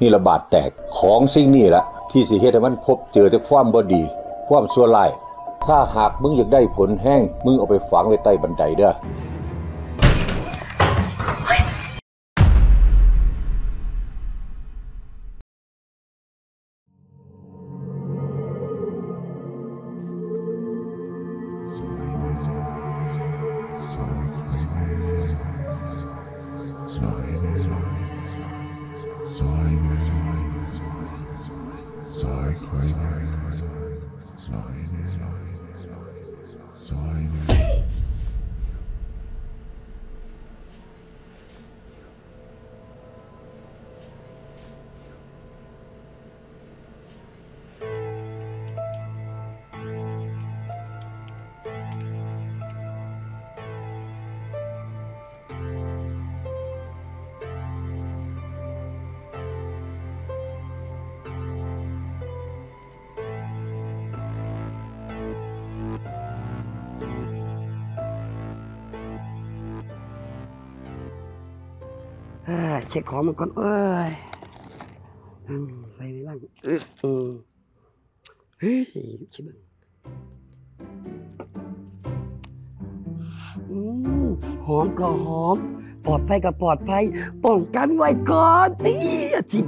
นี่ระบาดแตกของสิ่งนี้ละที่สิเฮ็ดให้มันพบเจอแต่ความบ่ดีความชั่วร้ายถ้าหากมึงอยากได้ผลแห้งมึงเอาไปฝังไว้ใต้บันไดเด้อเช็คของมันก่อนเอ้ยใส่ในร่างเฮ้ยชิบะหอมก็หอมปลอดภัยก็ปลอดภัยป้องกันไว้ก่อนนี่ชิ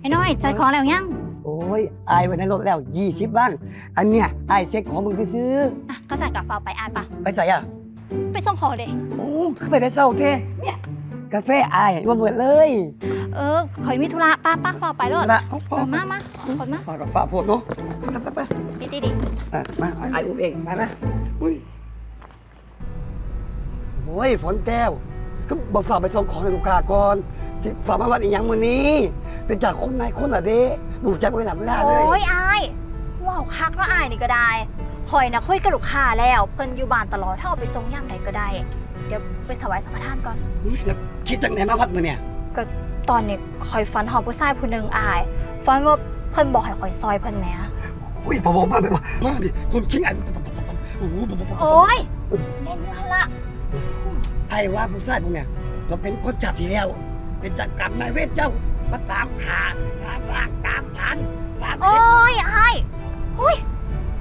ไอ้น้อยใจของแล้วยังโอ้ยไอ้วันนี้ลดแล้ว20บ้างอันเนี้ยไอ้เซ็กของมึงที่ซื้ออ่ะก็สั่งกาแฟไปไอ้ปะไปใส่อ่ะไปส่งพอเลยโอ้ไปได้เศร้าเท่เนี่ยกาแฟไอ้มาเปิดเลยขอยมีธุระป้าขอไปรถละมาขอกับป้าพวกเนาะไปดีมาไอ้อุ้มเองมานะโอ้ยฝนแก้วก็บอกฝากไปส่งของในลูกค้าก่อนฝากมาวันอีกอย่างวันนี้เป็นจากคนนายคนอะเด้ดูใจไม่หนักไม่ได้เลยโอ้ยอายว้าวคักแล้วอายนี่ก็ได้คอยนะคุยกับลูกค้าแล้วเพิ่นอยู่บ้านตลอดถ้าเอาไปทรงย่างไหนก็ได้เดี๋ยวไปถวายสังฆทานก่อนแล้วคิดจากไหนมาพัดมาเนี่ยก็ตอนนี้คอยฝันหอบผู้ชายผู้หนึ่งอายฝันว่าเพิ่นบอกให้คอยซอยเพิ่นแหมอุ้ยพอบอกมาดิคนคิงอันโอ้ยเล่นมาละไอ้ว่าผู้ชายพวกเนี่ยเราเป็นคนจับทีแล้วเป็นจักรกรรมนายเวทเจ้ามาตามขาตามร่างตามทันตามเข็มโอ้ยไอ้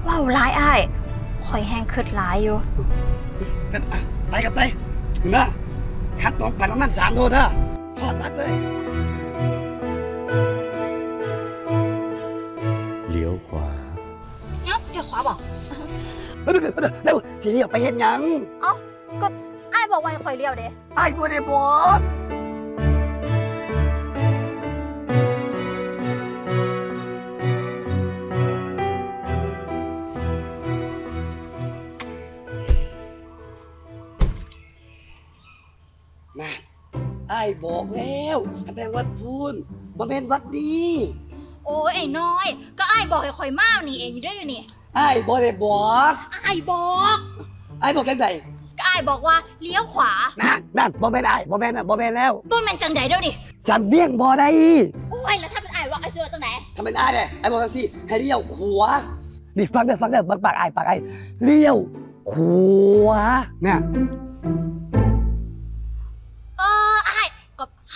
ว้าวร้ายไอ้คอยแห้งเขิดร้ายอยู่ไปกันไปนะขัดตรงไปน้องนั่น3 โลนะพอดรัดเลยเลี้ยวขวาเนาะเลี้ยวขวาบอกเร็วสิเลี้ยวไปเห็นยังเอ้าก็ไอ้บอกว่าคอยเลี้ยวเด้ไอ้พูดได้บอกไอ้บอกแล้วแปลวัดพูนมาเป็นวัดดีโอ้ยไอ้น้อยก็ไอ้บอกให้คอยมากนี่เองด้วยนี่ไอ้บอกไปบอกไอ้บอกจังใดก็ไอ้บอกว่าเลี้ยวขวานั่นบอกเป็นไอ้บอกเป็นน่ะบอกเป็นแล้วบอกเป็นจังใดเด้อนี่จังเลี้ยงบ่ได้โอ้ยแล้วถ้าเป็นไอ้ว่าไอ้เสือจังไหนถ้าเป็นไอ้เนี่ยไอ้บอกสิให้เลี้ยวขวานี่ฟังเด้อปากไอ้เลี้ยวขวาเนี่ย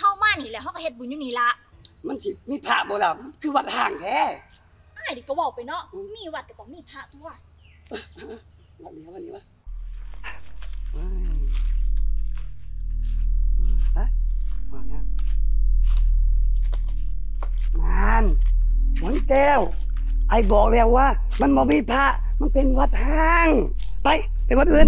เข้ามานี่แหละเขาก็เฮ็ดบุญอยู่นี่ละมันสิมีพระบ่ล่ะคือวัดห่างแท้ไอ้ดิก็บอกไปเนาะมีวัดก็ต้องมีพระทั่ววัดนี้วะฮะว่ายังนั่นหวนแก้วไอ้บอกแล้วว่ามันบ่มีพระมันเป็นวัดห่างไปวัดอื่น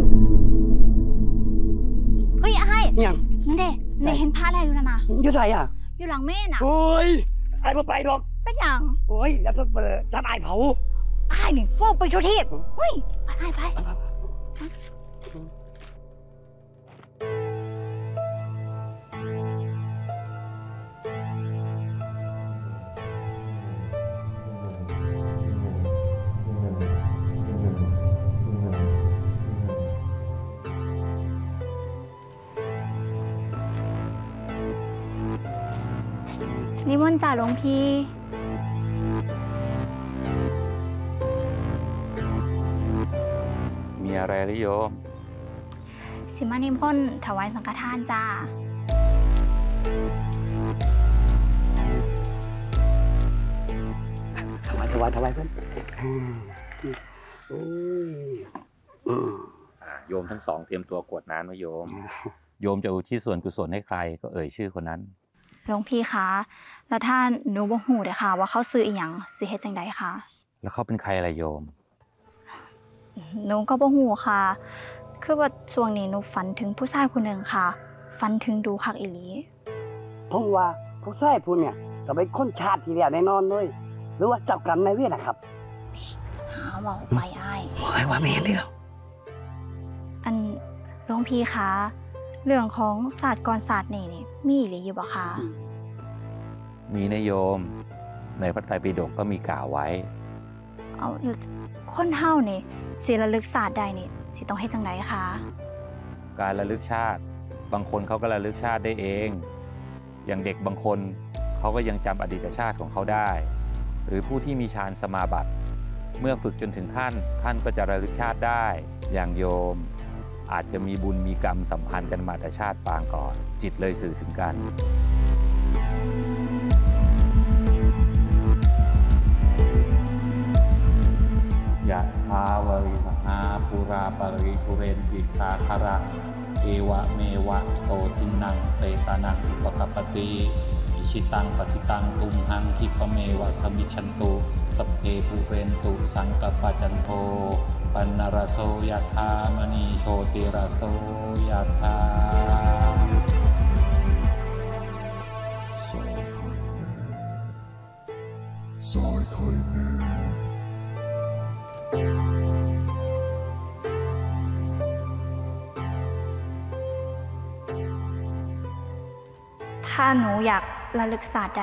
เฮ้ยไอ้ยังนั่นเด้ในเห็นพระอะไรอยู่นะนะอยู่ใส่อ่ะอยู่หลังเมนอ่ะโอ้ยไอ้พวกไปดอกเป็นอย่างโอ้ยแล้วจะเปิดจับไอ้เผาไอ้นี่พวกไปทุกที่เฮ้ยไอ้ไปนิมนต์จ่าหลวงพี่มีอะไรหรือโยม สิมานิพนธ์ถวายสังฆทานจ้าถวายเพื่อนโยมทั้งสองเตรียมตัวกวดน้ำไว้โยมโยมจะอุทิศส่วนกุศลให้ใครก็เอ่ยชื่อคนนั้นหลวงพี่คะแล้วท่านหนูบ่หูเลยค่ะว่าเขาซื้ออีหยังสิเฮ็ดจังไดคะแล้วเขาเป็นใครอะไรโยมหนูก็บ่หูค่ะคือว่าช่วงนี้หนูฝันถึงผู้ชายผู้หนึ่งค่ะฝันถึงดูคักอีหลีเพราะว่าผู้ชายผู้เนี่ยก็เป็นคนชาติที่แล้วแน่นอนเลยหรือว่าเจ้ากรรมนายเวรนะครับหาว่าไปอ้ายว่าแม่นเด้ออันหลวงพี่คะเรื่องของศาสตร์กรศาสตร์นี่มีหรืออยู่บ่คะมีนะโยมในพระไตรปิฎกก็มีกล่าวไว้เอาคนเฮานี่สิระลึกศาสตร์ใดนี่สิต้องให้จังไดคะการระลึกชาติบางคนเขาก็ระลึกชาติได้เองอย่างเด็กบางคนเขาก็ยังจำอดีตชาติของเขาได้หรือผู้ที่มีฌานสมาบัติเมื่อฝึกจนถึงขั้นท่านก็จะระลึกชาติได้อย่างโยมอาจจะมีบุญมีกรรมสัมพันธ์กันมาแต่ชาติปางก่อนจิตเลยสื่อถึงกันยะทาวริวหาปุราปริปุเรนติสาคารังเอวะเมวะโตทินังเตตานังปตปติอิชิตังปฏิตังตุมหังคิปเมวะสมิชันตุสัพเพภูเรนตุสังกปจันโทปันนารโสยะธามณีโชติรโสยะธาสอยคอยแม่สอยคอยแม่ถ้าหนูอยากระลึกศาสตร์ใด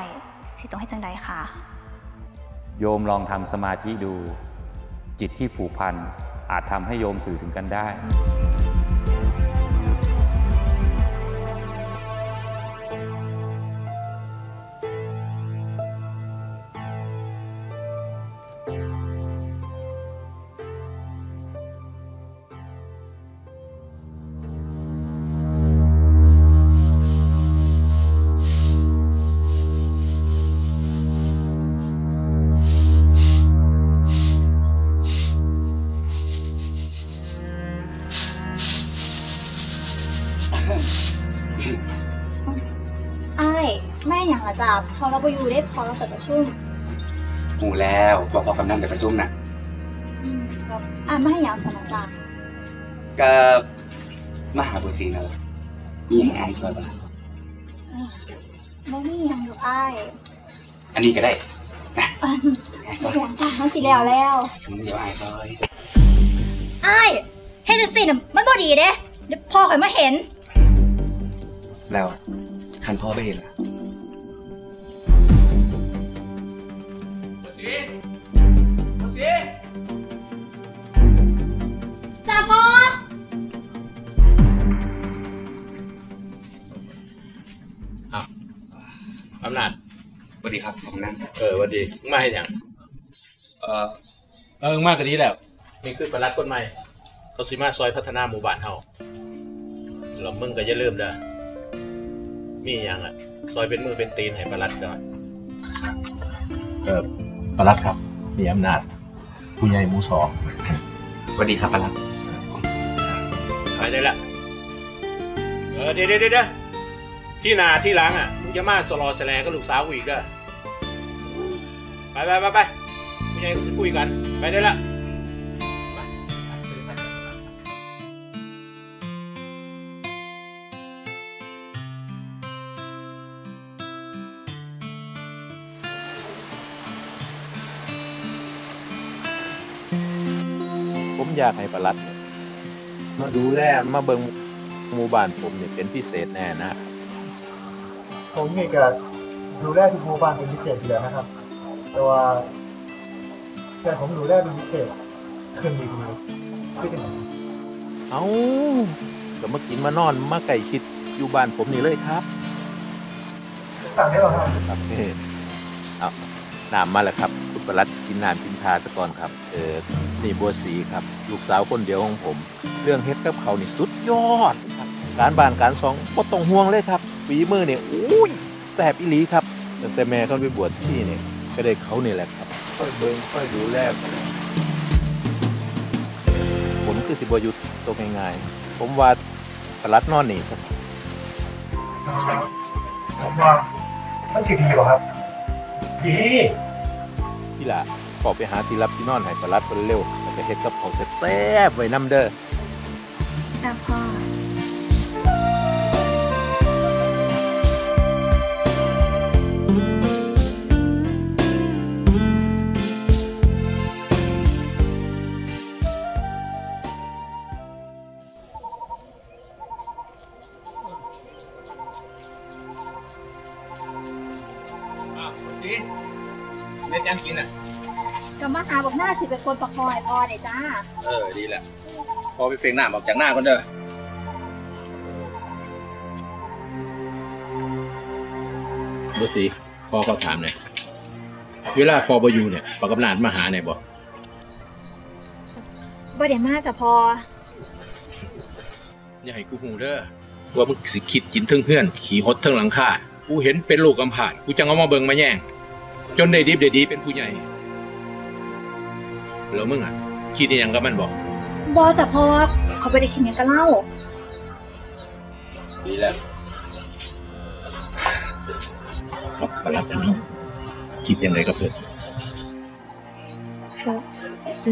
สิต้องให้จังใดคะโยมลองทำสมาธิดูจิตที่ผูกพันอาจทำให้โยมสื่อถึงกันได้พอเราไปอยู่ได้พอเราเปิดประชุมหูแล้วบอกพอกำนันเปิดประชุมนะครับไม่ให้ยาวสนาจากกับมหาบุษีนะมีให้อายสวยปะล่ะไม่มียังอยู่อายอันนี้ก็ได้นะสีแดงค่ะน้องสีแล้วเดี๋ยวอายซอยอายให้จะสีน่ะมันพอดีเด้เดี๋ยวพอข่อยมาเห็นแล้วคันพ่อไม่เห็นล่ะจ่าพอเอาอำนาจสวัสดีครับผมนั่นสวัสดีมาให้ยังมากกว่านี้แล้วมีขึ้นประลัดก้นไม้เขาสิมาซอยพัฒนาหมู่บ้านเฮาเรามึงก็อย่าลืมเด้อมีอย่างอ่ะซอยเป็นมือเป็นตีนให้ประลัดก่อนประลัดครับมีอำนาจผู้ใหญ่หมู่สองสวัสดีครับประลัดไปได้ละเดี๋ยวที่นาที่หลังอ่ะมึงจะมาสลอแสลก็ลูกสาวกูอีกแล้วไปผู้ใหญ่คุยกันไปได้ละอยากให้ประลัดมาดูแลมาเบิ่งหมู่บ้านผมเนี่ยเป็นพิเศษแน่นะผมนี่ก็ดูแลทุกหมู่บ้านเป็นพิเศษอยู่แล้วนะครับแต่ว่าแต่ผมดูแลเป็นพิเศษขึ้นดีกว่าขึ้นยังไงเอาแต่มากินมานอนมาไก่คิดอยู่บ้านผมนี่เลยครับสั่งได้หรอครับนี่เอาน้ำมาแล้วครับคุณ ปลัดชินหานพินทาตะกอนครับนี่บัวศรีครับลูกสาวคนเดียวของผมเรื่องเฮ็ดกับเขานี่สุดยอดครับการบ้านการซองบ่ต้องห่วงเลยครับฝีมือเนี่ยอุ้ยแสบอีหลีครับแต่แม่เขาไปบวชที่นี่ก็ได้เขานี่แหละครับค่อยเบิ่งค่อยดูแลผมคือสิบวยุทธ์ตัวง่ายๆผมว่าปลัดนอนนี่ครับผมว่ามันจะดีกว่าครับดีที่ละขอไปหาที่รับที่นอนให้ปลัดเร็วๆแล้วก็เฮ็ดกับของแซ่บๆไว้น้ำเด้อจ้าพ่อไม่แจ้งกินอ่ะก็มาหาบอกหน้าสิเป็นคนประคอยพอเลยจ้าดีแหละพอไปเฟงหน้าออกจากหน้าคนเด้อดูสิพ่อเขาถามเนี่ยเวลาพ่อไปอยู่เนี่ยปากกับหลานมาหาเนี่ยบอกบ่ได้มาจ้ะพ่ออย่าให้กูหูเด้อว่ามึงสิคิดกินทั้งเพื่อนขี่หดทั้งหลังคากูเห็นเป็นลูกกำพร้ากูจังเอามาเบิ่งมาแย่งจนได้ดีได้ดีเป็นผู้ใหญ่แล้วมึงอ่ะคิดยังกับมันบอกบอจะพอเขาไปได้คิดยังกับเล่าดีแล้วก็ประหลาดนะคิดยังไงกับเพื่อนแ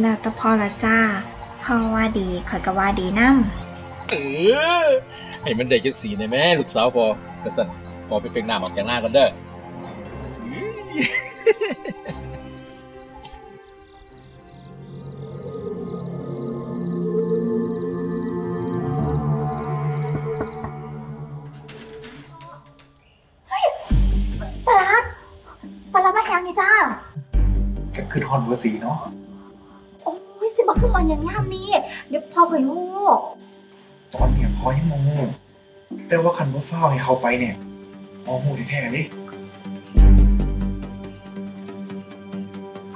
ล้วแต่พอละจ้าพอว่าดีข่อยก็ว่าดีนั่งไอ้มันได้จังสีในแม่ลูกสาวพอกระสันพอไปเป็นหน้าออกจากหน้ากันเด้อคือทอนบัวศรีเนาะโอ้ยสิบอกขึ้นมาอย่างง่ามนี่เดี๋ยวพ่อไปงูตอนเนี่ยพ่อยังงูแต่ว่าคันบัวเฝ้าให้เขาไปเนี่ยมองหูแท้ๆเลย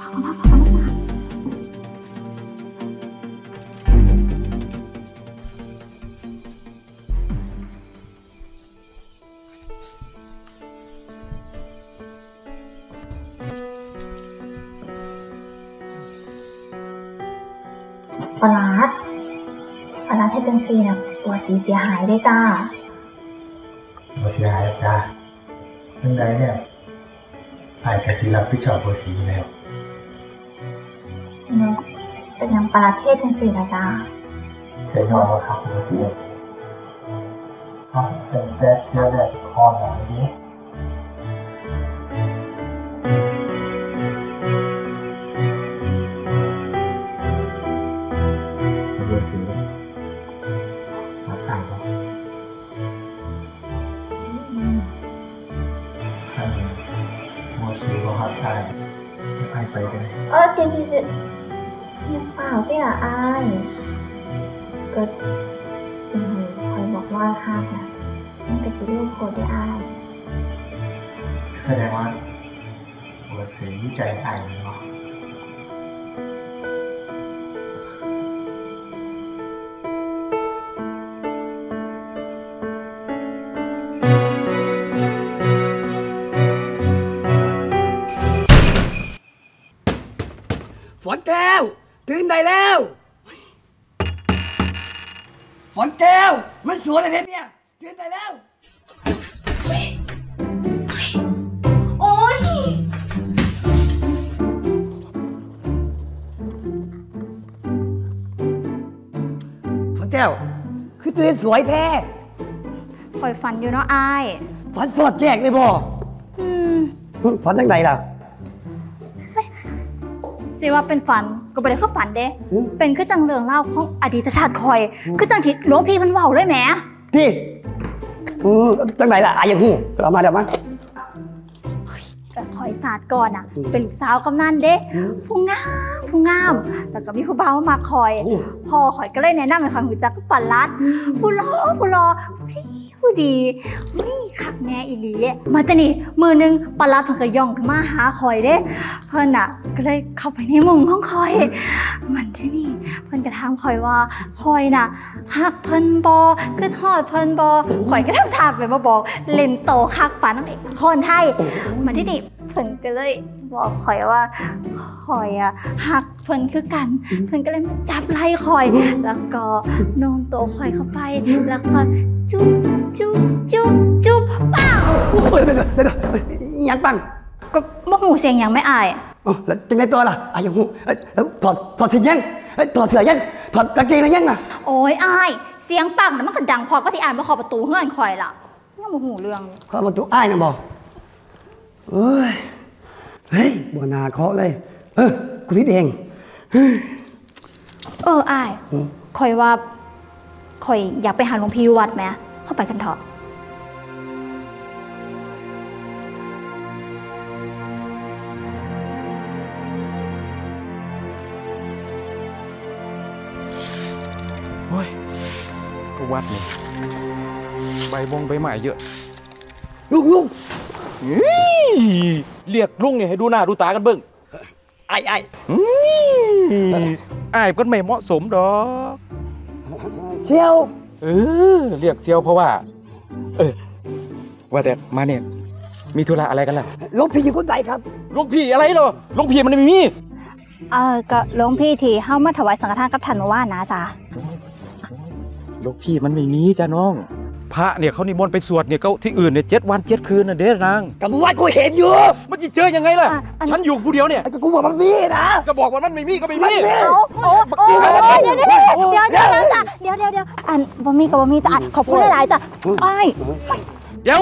พ่อมาฟังนะปลัดให้จังซีนะบัวศรีเสียหายได้จ้าบัวเสียหายจ้าจังไรเนี่ยฝ่ายกสิรับพี่จอบบัวศรีแล้วเนี่ยเป็นยังปลัดเทศจังซีนะจ้าใจหน่อยว่าครับบัวศรีอ๋อแต่เชื่อได้คอหนังนี้ที่ละอายก็สิ่งหนึ่งคอยบอกว่าห้ามนะนั่นก็สิเรื่องโกรธได้อายแสดงว่าหัวสีวิจัยอายเนาะฝนแก้วตื่นได้แล้วฝนแก้วมันสวยอะไรเนี่ยตื่นได้แล้วโอ๊ยฝนแก้วคือตื่นสวยแท้คอยฝันอยู่เนาะอายฝันสดแยกเลยบ่ฝันจังไหนล่ะสิว่าเป็นฝันก็ไม่ได้เข้าฝันเด้เป็นคือจังเรื่องเล่าของอดีตชาติคอยคือจังทิศหลวงพี่มันเว้าเลยแหมที่จังไหนล่ะอายอย่างหูเอามาเดี๋ยวมาก็คอยศาสตร์ก่อนอ่ะเป็นลูกสาวกำนันเด้ผู้งามแต่ก็มีผู้เบามาคอยพอคอยก็เลยแนะนำให้คอยหูจักปลัดผู้รอผู้รอผู้ ดีไม่ขักแน่อีหลีมาแต่นี่มือนึงปลาผักกระยองขึ้นมาหาคอยเด้เพื่อนน่ะก็เลยเข้าไปในมุมห้องคอยมันที่นี่เพื่อนกระทำคอยว่าคอยน่ะหักเพิ่นบอขึ้นหอดเพิ่นบอคอยก็ทำทางไปมาบอกเล่นโตคักฝันน้องเอกคอนไทยมันที่นี่เพิ่นก็เลยบอกคอยว่าคอยอ่ะหักเพิ่นคือกันเพิ่นก็เลยมาจับไล่คอยแล้วก็โน้มโตคอยเข้าไปแล้วก็จุ๊บจุ๊บจุ๊บจุ๊บป้าเดี๋ยวหยังปังก็บ่หูเสียงหยังไม่อายอ๋อแล้วจังได๋ตัวล่ะอายหูแล้วถอดเสื้อยังถอดเสื้อยังถอดกางเกงยังน่ะโอ้ยอายเสียงปังมันก็ดังพอก็ที่อายมาขอประตูเฮือนคอยล่ะยังบ่หูเรื่องขอประตูอ้ายน่ะบ่เอ้ยเฮ้ยบัวนาเคาะเลยกูพิดเองอ้ายคอยว่าคอยอยากไปหาหลวงพี่วัดไหมเข้าไปกันเถอะโอ้ยก็วัดนี่ใบบงใบไม้เยอะลุงเรียกลุงเนี่ยให้ดูหน้าดูตากันเบิ้งไอ้ไอ้ก็ไม่เหมาะสมดอกเซียวเรียกเซียวเพราะว่าว่าแต่มาเนี่ยมีธุระอะไรกันล่ะหลวงพี่อยู่คนใดครับหลวงพี่อะไรเหรอหลวงพี่มันไม่มีก็หลวงพี่ที่เข้ามาถวายสังฆทานกับท่านว่านะจ๊ะหลวงพี่มันไม่มีจ้ะน้องพระเนี่ยเขานิมนต์ไปสวดเนี่ยเขาที่อื่นเนี่ย7 วัน 7 คืนน่ะเด้นางกับวัดกูเห็นอยู่มันจะเจอยังไงล่ะฉันอยู่ผู้เดียวเนี่ยกูบอกมันมีนะก็บอกว่ามันไม่มีก็ไม่มีเดี๋ยวอันบ่มีกับบ่มีจ้ะขอบคุณหลายๆจ้ะไปเดี๋ยว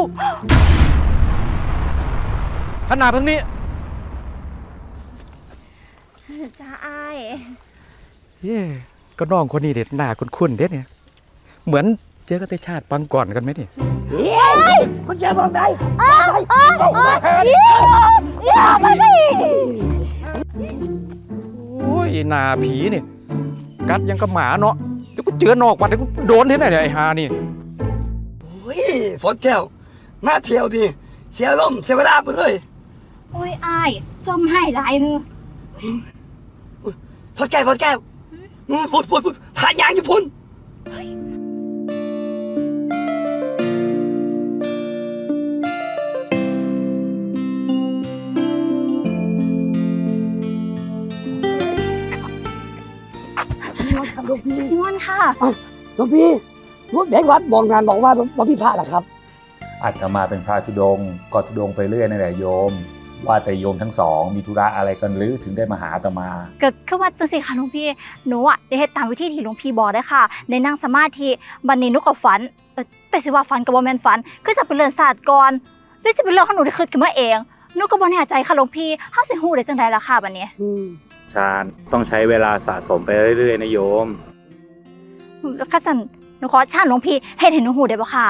ขนาดทั้งนี้จ้าไอ้เย่ก็น้องคนนี้เด็ดหน้าคุ้นๆเด็ดเนี่ยเหมือนเจอกันแต่ชาติปังก่อนกันไหมนี่เฮ้ยคุณเจอบอกได้บอกมาแค่นี้มาดิโอ้ยหน้าผีนี่กัดยังกับหมาเนาะแต่กูเจอนอกวัดแต่กูโดนที่ไหนเนี่ยไอ้ฮานี่โอ้ยฝนแก้วมาเที่ยวดิเสียลมเสียเวลาไปเลยโอ้ยอายจมหายหลายเนอะฝนแก้วพูดผ่านยางญี่ปุ่นพี่ม่อนค่ะหลวงพี่ลูกเด็กวัดบอกงานบอกว่าหลวงพี่พระเหรอครับอาจจะมาเป็นพระธุดงค์ก็ธุดงค์ไปเรื่อยนั่นแหละโยมว่าแต่โยมทั้งสองมีธุระอะไรกันหรือถึงได้มาหาอาตมาก็คือว่าจังสิค่ะหลวงพี่หนูอ่ะได้เฮ็ดตามวิธีที่หลวงพี่บอกได้ค่ะในนั่งสมาธิบัดนี้หนูก็ฝันแต่สิว่าฝันก็บ่แม่นฝันคือจะเป็นเรื่องศาสตร์ก่อนหรือจะเป็นเรื่องของหนูที่คิดขึ้นมาเองหนูก็บ่แน่ใจค่ะหลวงพี่เฮาสิฮู้ได้จังได๋ล่ะค่ะบัดนี้ฌานต้องใช้เวลาสะสมไปเรื่อยๆนะโยมข้าสันหนูขอชาติหลวงพี่ให้เห็นหนูหูได้ปะค่ะ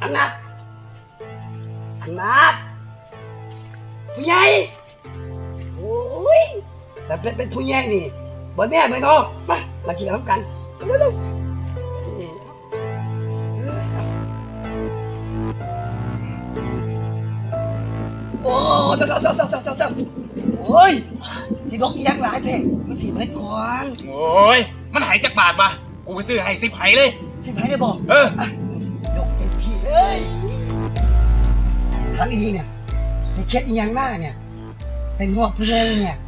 อันนัดผู้ใหญ่โอ้ยแต่เป็นผู้ใหญ่นี่บนแน่ไปเนาะมากินน้ำกันโอ้เจ้าโอ้ยสีดกอีกอย่างหลายแท่งมันสีเม็ดก่อนโอ้ยมันหายจากบาทมากูไปซื้อให้10 ไหเลย10 ไหได้บอกยกเป็นที่เลยทั้งนี้เนี่ยในเคสอีกอย่างหน้าเนี่ยในงวดเพื่อนเนี่ย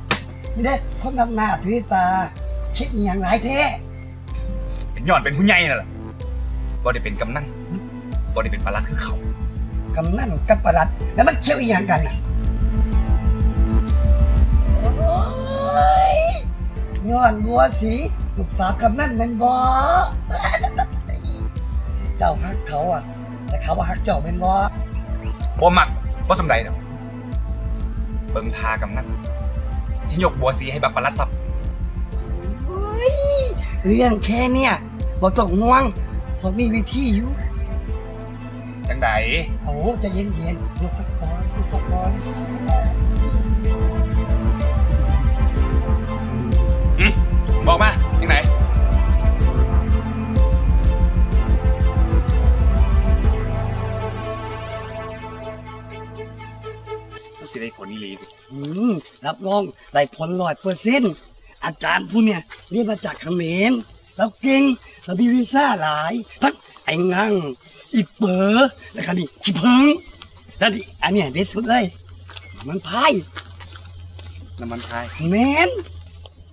ไม่ได้คนนำหน้าถือตาคิดอีกอย่างหลายแท่เป็นหย่อนเป็นผู้ใหญ่น่ะล่ะบ่ได้เป็นกำนันบ่ได้เป็นปลัดคือเขากำนันกับปลัดแล้วมันเกี่ยวอีกอย่างกันน่ะย้อนบัวสีลูกสาวกำนันเป็นบ่เจ้าฮักเขาอ่ะแต่เขาว่าฮักเจ้าเป็นบ่บ่มักบ่สำใดน่ะเบิ่งทากำนันสิยกบัวสีให้บักปลัดซับเรื่องแค่เนี่ยบ่ต้องห่วงผมมีวิธีอยู่จัง งไหนโอ้จะเย็นเย็นยกสักก้อนยกสักก้อนบอกมาจังไหนสิได้ผลนี่ลีรับรองได้ผล100%อาจารย์ผู้เนี่ยเรียนมาจากเขมรแล้วเก่งแล้วมีวีซ่าหลายทั้งไอ้งังอีเป๋อแล้วก็นี่ขี้เพิงแล้วนี่อันเนี้ยเด็ดสุดเลยมันพายน้ำมันพายแมน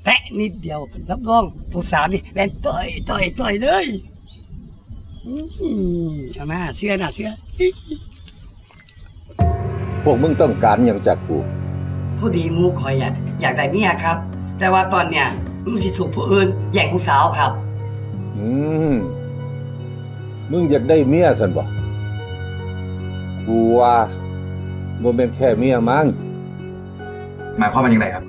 แตะนิดเดียวรับรองผู้สาวนี่แมนต่อยเลยชนะเชื่อพวกมึงต้องการอย่างจากกูผู้ดีมูคอยอยากได้เมียครับแต่ว่าตอนเนี้ยมึงสิถูกผู้อื่นแย่งผู้สาวครับมึงอยากได้เมียสันบอกกูว่ามึงเป็นแค่เมียมั้งหมายความว่าอย่างไรครับ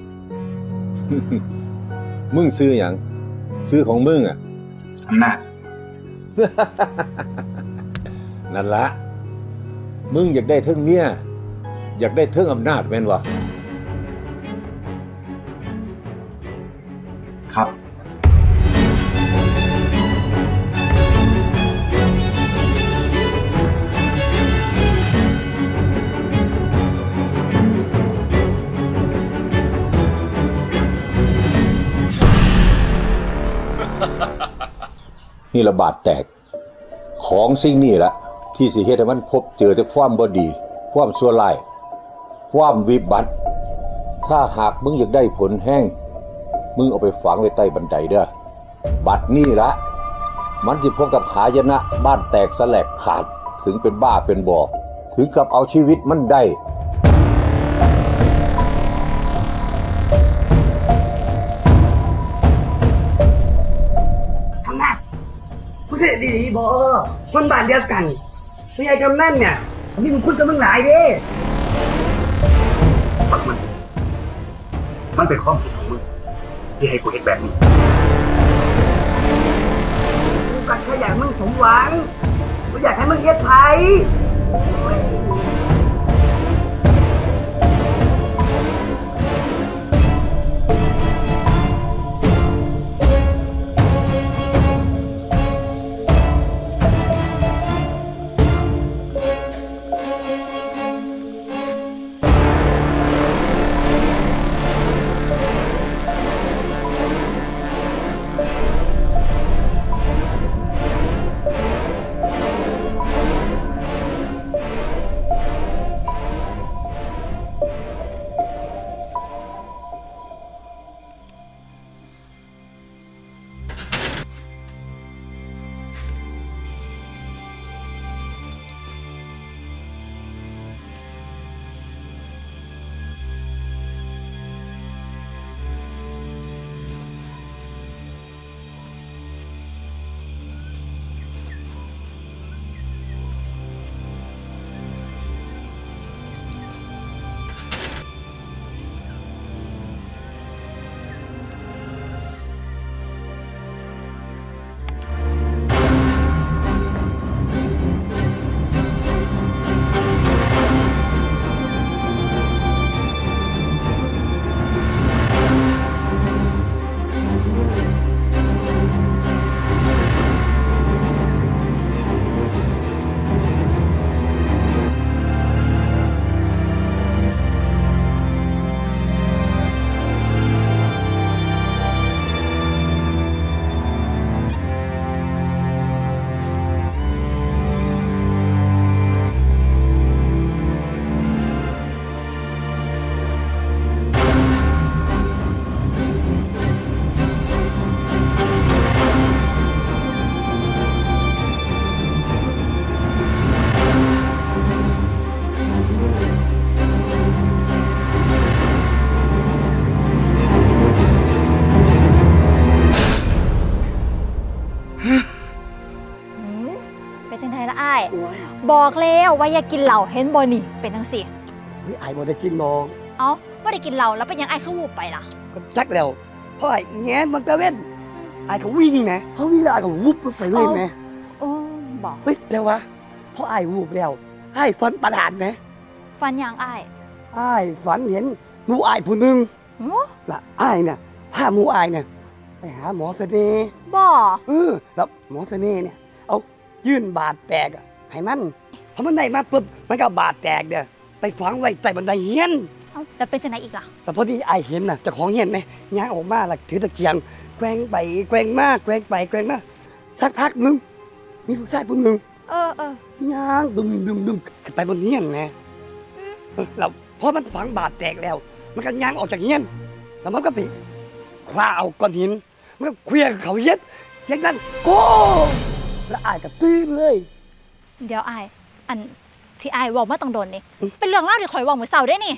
มึงซื้ออย่างซื้อของมึงอ่ะอำนาจ นั่นละมึงอยากได้เทิงเมียอยากได้เทิงอำนาจแม่นวะครับนี่ระบาดแตกของสิ่งนี้ละที่สิเฮ็ดให้มันพบเจอแต่ความบ่ดีความชั่วร้ายความวิบัติถ้าหากมึงอยากได้ผลแห้งมึงเอาไปฝังไว้ใต้บันไดเด้อบัดนี้ละมันจะพบกับหายนะบ้านแตกสลายขาดถึงเป็นบ้าเป็นบ่อถึงกับเอาชีวิตมันได้ผู้เสียดีๆบอกคนบ้านเดียวกันผู้ใหญ่กำนันเนี่ยมีมึงคุ้นกับมึงหลายเด้มันเป็นความผิดของมึงที่ให้กูเห็นแบบนี้กูกัดขยะมึงสมหวังกูอยากให้มึงเย็ดไทยบอกแล้วว่าอย่ากินเหล้าเห็นบ่นี่เป็นทั้งสี่นี่ไอ้บ่ได้กินมองเอ้าบ่ได้กินเหล้าแล้วเป็นยังไอ้เขาวูบไปล่ะก็จักแล้วเพราะไอ้แง่มันตะเว้นไอ้เขาวิ่งนะเขาวิ่งแล้วไอ้เขาวูบไปเลยนะโอ้บอกเฮ้ยแต่ว่า เพราะไอ้วูบแล้วไอ้ฝันประหลาดไหมฝันอย่างไอ้ฝันเห็นหมู่ไอ้ผู้หนึ่งละไอ้เนี่ยถ้าหมู่ไอ้เนี่ยไปหาหมอเสน่ห์บ่แล้วหมอเสน่ห์เนี่ยเอายื่นบาดแตกให้มันพอมันได้มาปุ๊บมันก็บาดแตกเด้อไปฝังไว้ใต้บันไดเฮียนแต่เป็นจังไหนอีกล่ะแต่พอดีไอ้เห็นน่ะเจ้าของเฮียนไหมย่างออกมาหลักถือตะเกียงแกว่งไปแกว่งมากแกว่งไปแกว่งมากสักพักนึงมีผู้ชายผู้หนึ่งย่างดึงไปบนเฮียนนะแล้วเพราะมันฝังบาดแตกแล้วมันก็ย่างออกจากเฮียนแล้วมันก็ไปคว้าเอาก้อนหินมันก็เคลื่อนเขาเย็ดเสียงดังโก้แล้วไอ้ก็ตื้นเลยเดี๋ยวไอ้อันที่ไอ้วอลไม่ต้องโดนนี่เป็นเรื่องเล่าที่ข่อยวอลเหมือนเสาได้นี่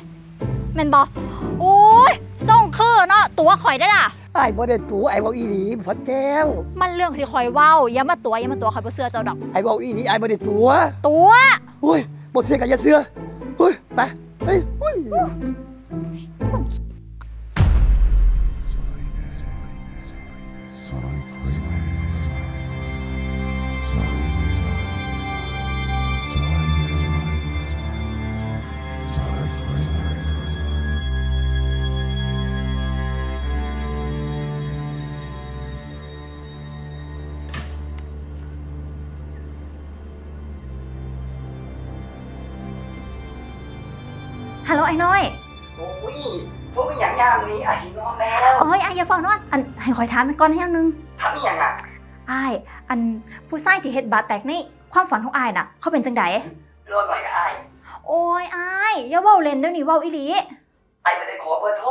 แมนบอโอ้ยส่งคือเนาะตัวข่อยได้ล่ะไอ้บอได้ตัวไอ้วอลอีหลีพันแก้วมันเรื่องที่ข่อยว่าอย่ามาตัวข่อยบ่เสื้อเจ้าดอกไอ้วอลอีหลีไอ้บอได้ตัวโอ้ยบอเสื้อกับยาเสื้อโอ้ยไปเฮ้ยฮัลโหลไอ้น้อยโอ้ยพวกอย่างย่างนี้ไอ้นอนแล้วโอ้ยไอ้อย่าฟังนอนอันให้คอยถามก่อนให้อย่างนึงถามอีกอย่างอ่ะไอ้อันผู้ชายที่เฮ็ดบาดแตกนี่ความฝันของไอ้น่ะเขาเป็นจังไดรอดหน่อยกับไอ้โอ้ยไอ้อย่าเว้าเล่นเดี๋ยวนี้เว้าอีหลีไอ้ไม่ได้ขอเบอร์โทร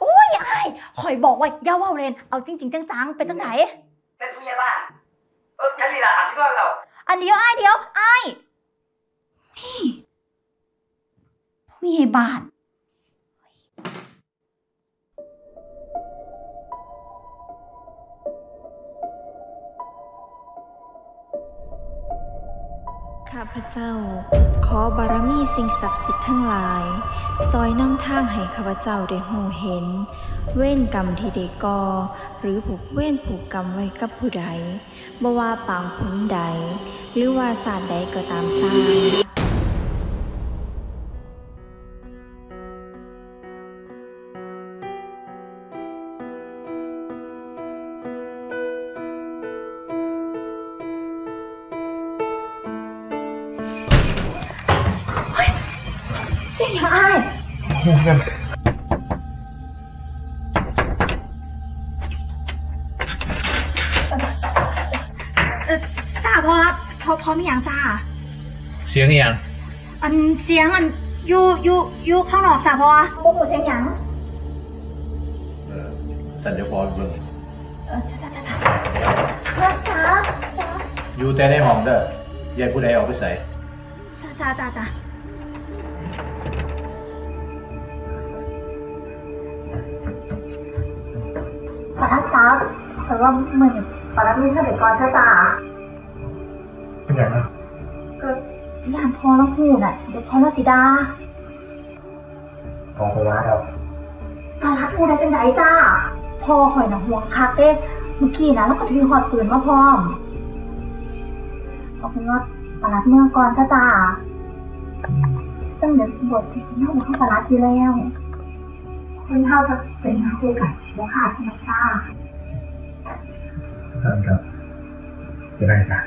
โอ้ยไอ้คอยบอกว่าอย่าเว้าเล่นเอาจริงๆจังๆเป็นจังไดเป็นผู้ใหญ่บ้านแค่นี้ล่ะอาชีพของเราอันเดียวไอ้เดียวไอ้นี่มีบาทข้าพเจ้าขอบารมีสิ่งศักดิ์สิทธิ์ทั้งหลายซอยนำทางให้ข้าพเจ้าได้หูเห็นเว้นกรรมที่ได้ก่อหรือผูกเว้นผูกกรรมไว้กับผู้ใดบ่ว่าปางผลใดหรือว่าศาสตร์ใดก็ตามสร้างจ้าพอมีอย่างจ้าเสียงอย่างอันเสียงอันอยู่ข้างนอกจ้าพอโมโหเสียงอย่างสัญญาพอเบิ่งจ้าอยู่แต่ในห้องเด้อยายผู้ใดออกไปใส่จ้าปะจ๊าแต่ว่าเหมือนปะมีถ้าเด็กกอใช่จ้าเป็นอย่างนั้นก็ยามพอแล้วพูดอ่ะเด็กพอแล้วสีดาพอไปร้านแล้วตาลัดพูดได้จังไดจ้าพอหอยหนังห่วงคาเต้เมื่อกี้นะแล้วก็ถือหอดปืนมาพร้อมเอาเป็นว่าปะลัดเมื่อก่อนใช่จ้าจังเด็กบวชเสร็จแล้วเขาปะลัดอยู่แล้วคนเท่าจะเป็นนักคุยกันแล้วค่ะคุณจ้าสวัสดีครับจะได้จ้า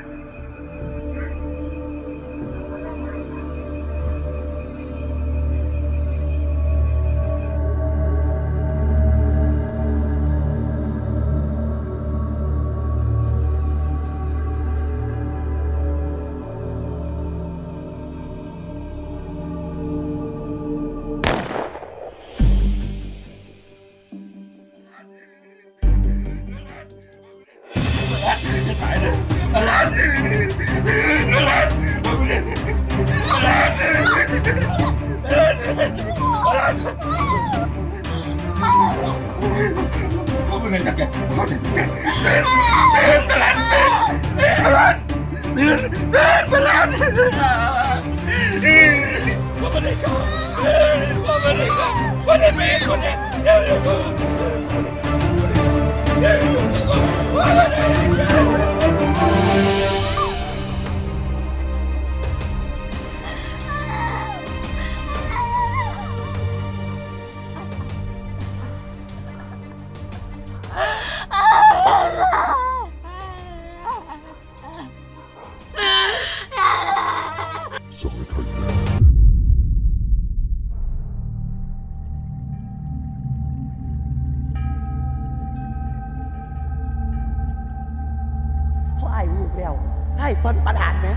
เขาไอ้ลูกแล้วให้เพิ่นประดาดนะ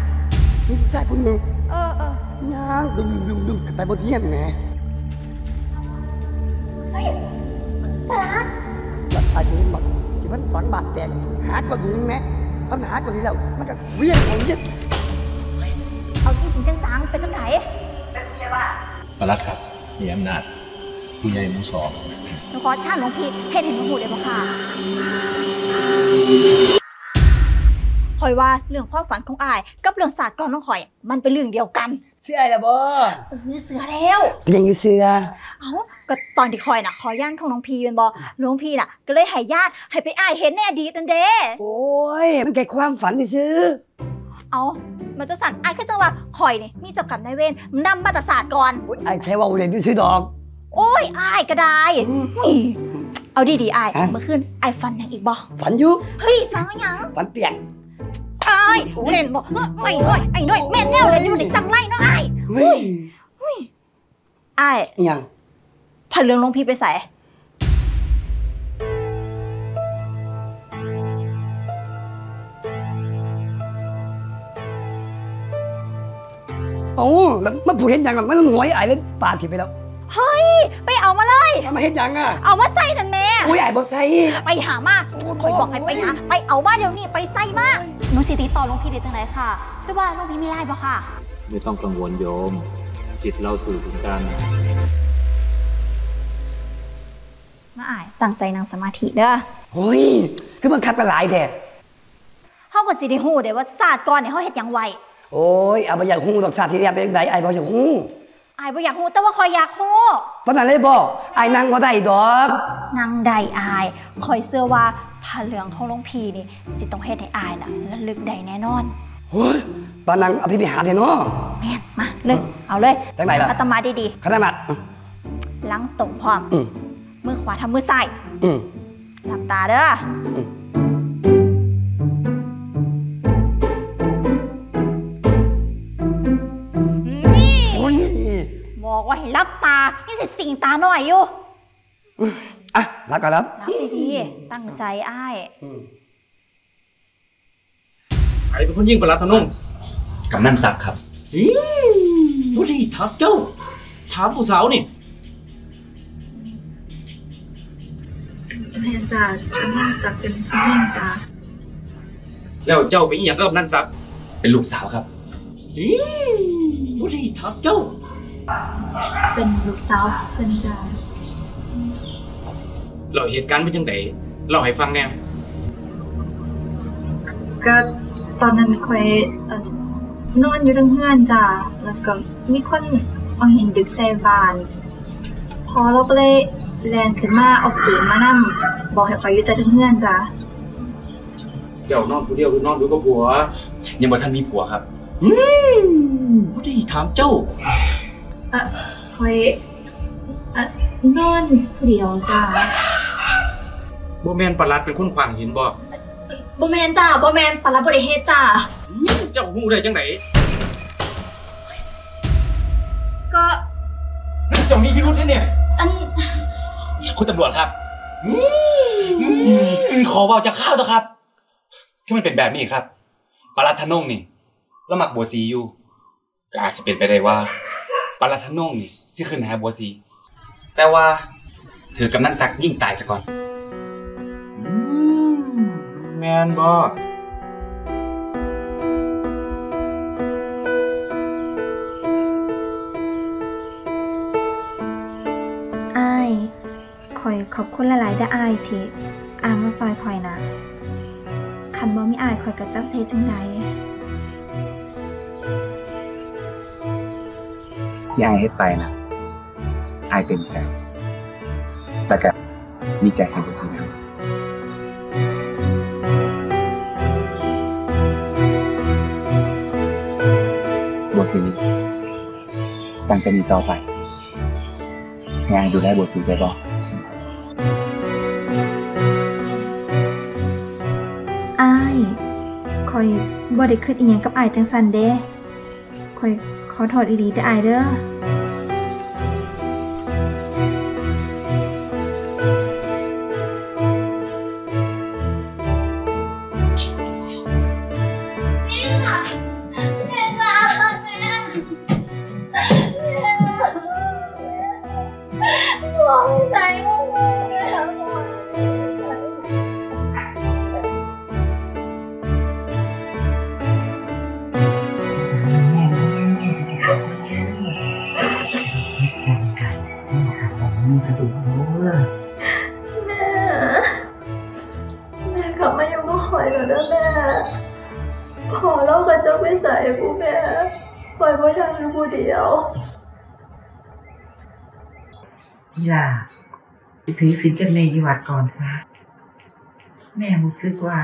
นี่ใช่คนหนึ่งย่างดึงแต่บนเยี่ยนไงเฮ้ยประดาดจัดอาชีพแบบที่มันฝันบาดแตกหาคนยิงไหมปัญหาคนนี้แล้วมันก็เวียนของยึดเอาจริงๆจังๆไปจังไหนเป็นเมียบ้าประหลัดครับมีอำนาจผู้ใหญ่มองสองหนูขอชาติหลวงพี่ให้เห็นหูเลยพ่อค่ะคอยว่าเรื่องความฝันของอายกับเรื่องศาสตร์ก้อนน้องคอยมันเป็นเรื่องเดียวกันเสื่อแล้วบ่เสื่อแล้วยังอยู่เสื่อเอ้าก็ตอนที่คอยน่ะคอยย่านของน้องพีเป็นบ่น้องพีน่ะก็เลยให้ญาติให้ไปอายเห็นในอดีตนั่นเด้โอ้ยมันแก่ความฝันไปซื้อเอามันจะสั่นอายก็จะว่าคอยนี่มีเจ้ากรรมนายเวรมันนำมาตรศาสตร์ก่อนอายแค่ว่าเรียนไปซื้อดอกโอ้ยอายก็ได้เอาดีๆอายเมื่อคืนอายฝันยังอีกบ่ฝันอยู่เฮ้ยฝันยังฝันเปียกไอ้เล่นบอกไม่น้อยไอ้น้อยแม่นแล้วเลยอยู่ในจังไรเนาะไอ้ไอ้ยังผ่านเรื่องลงพี่ไปใส่โอ้แล้วมันผูกเห็นยังมันหวยไอ้เล่นปาถิ่นไปแล้วเฮ้ยไปเอามาเลยเอามาเห็นยังอ่ะเอามาใส่นั่นแม่อุ้ยไอ้บอใส่ไปหามากคอยบอกให้ไปหาไปเอามาเดี๋ยวนี้ไปใส่มากน้องสิติต่อหลวงพี่ได้จังไรค่ะแต่ว่าหลวงพี่ไม่ได้บ่ค่ะไม่ต้องกังวลโยมจิตเราสื่อถึงกันมาอ่ายตั้งใจนั่งสมาธิเด้อเฮ้ยคือมันคัดมาหลายแดดเขากับสิติหูเดี๋ยวว่าศาสตร์ก่อนเนี่ยเขาเห็ดยังไวโอ้ยเอาไปอยากหูดอกศาสตร์ที่เรียบเป็นไหนไอ้บออยากหูไอ้บ่อยากหูแต่ว่าคอยอยากหูปัญหาเลยบ่ไอ้นั่งบ่ได้ดอกนั่งได้อายคอยเสื้อว่าผ้าเหลืองของหลวงพี่นี่สิต้องเฮ็ดให้อายน่ะระลึกได้แน่นอนโอ้ยปานังอภินิหารเด้อเนาะแม่นมาเลยเอาเลยจังไหนล่ะอาตมาดีๆขนาดหลังตรงพร้อมมือขวาทำมือซ้ายหลับตาเด้อบอกว่าให้รับตานี่สิสิ่งตาหน่อยอยู่อ่ะรับก็รับรับดีๆตั้งใจอ้ายใครเป็นคนยิงประหลัดธนุ่งกำนันศักดิ์ครับบุรีถามเจ้าถามผู้สาวนี่แม่จ้ากำนันศักดิ์เป็นผู้ยิงจ้าแล้วเจ้าเป็นอย่างกับกำนันศักดิ์เป็นลูกสาวครับบุรีถามเจ้าเป็นลูกสาวเป็นจ้าเราเหตุการณ์เป็นยังไงเราให้ฟังแน่ก็ตอนนั้นคอยนอนอยู่เรื่องเพื่อนจ้าแล้วก็มีคนเอาหินดึกใส่บ้านพอเราก็เลยแรงขึ้นมาเอาปืนมานั่งบอกให้คอยอยู่แต่เรื่องเพื่อนจ้าเดี๋ยวนอนผู้เดียวคือนอนดูกับผัวยังบอกท่านมีผัวครับผู้ใดถามเจ้าคอยนอนผู้เดียวจ้าบ่แมนประหลัดเป็นคนขวางหินบ่บ่แมนจ้าบ่แมนประหลัดบ่ได้เฮ็ดจ้าเจ้าหูได้จังไหนก็เจ้ามีพิรุธแน่เนี่ยคุณตำรวจครับขอเบาจะข้าวเถอะครับที่มันเป็นแบบนี้ครับประหลัดธนงนี่ละหมักบัวซีอยู่ก็อาจจะเป็นไปได้ว่าประหลัดธนงนี่สิขึ้นหาบัวซีแต่ว่าถือกำนันศักดิ์ยิ่งตายซะก่อนแมนบอไอ้คอยขอบคุณหลายๆได้ไอ้ที่อามมาซอยคอยนะคันบอไม่อายคอยกับเจ้าเซจังไดที่ไอ้เฮ็ดไปนะไอ้เต็มใจแต่ก็มีใจให้กับสิ่งนั้นบัวซีตั้งแต่นี้ต่อไปงานดูแลบัวซีไปบ่ไอ้คอยบ่ได้คิดอีหยังกับไอ้จังซั่นเด้คอย ขอถอดอีหลีเด้ออายเด้อนี่ล่ะถือศีลกับแม่อยู่วัดก่อนซะแม่รู้สึกว่า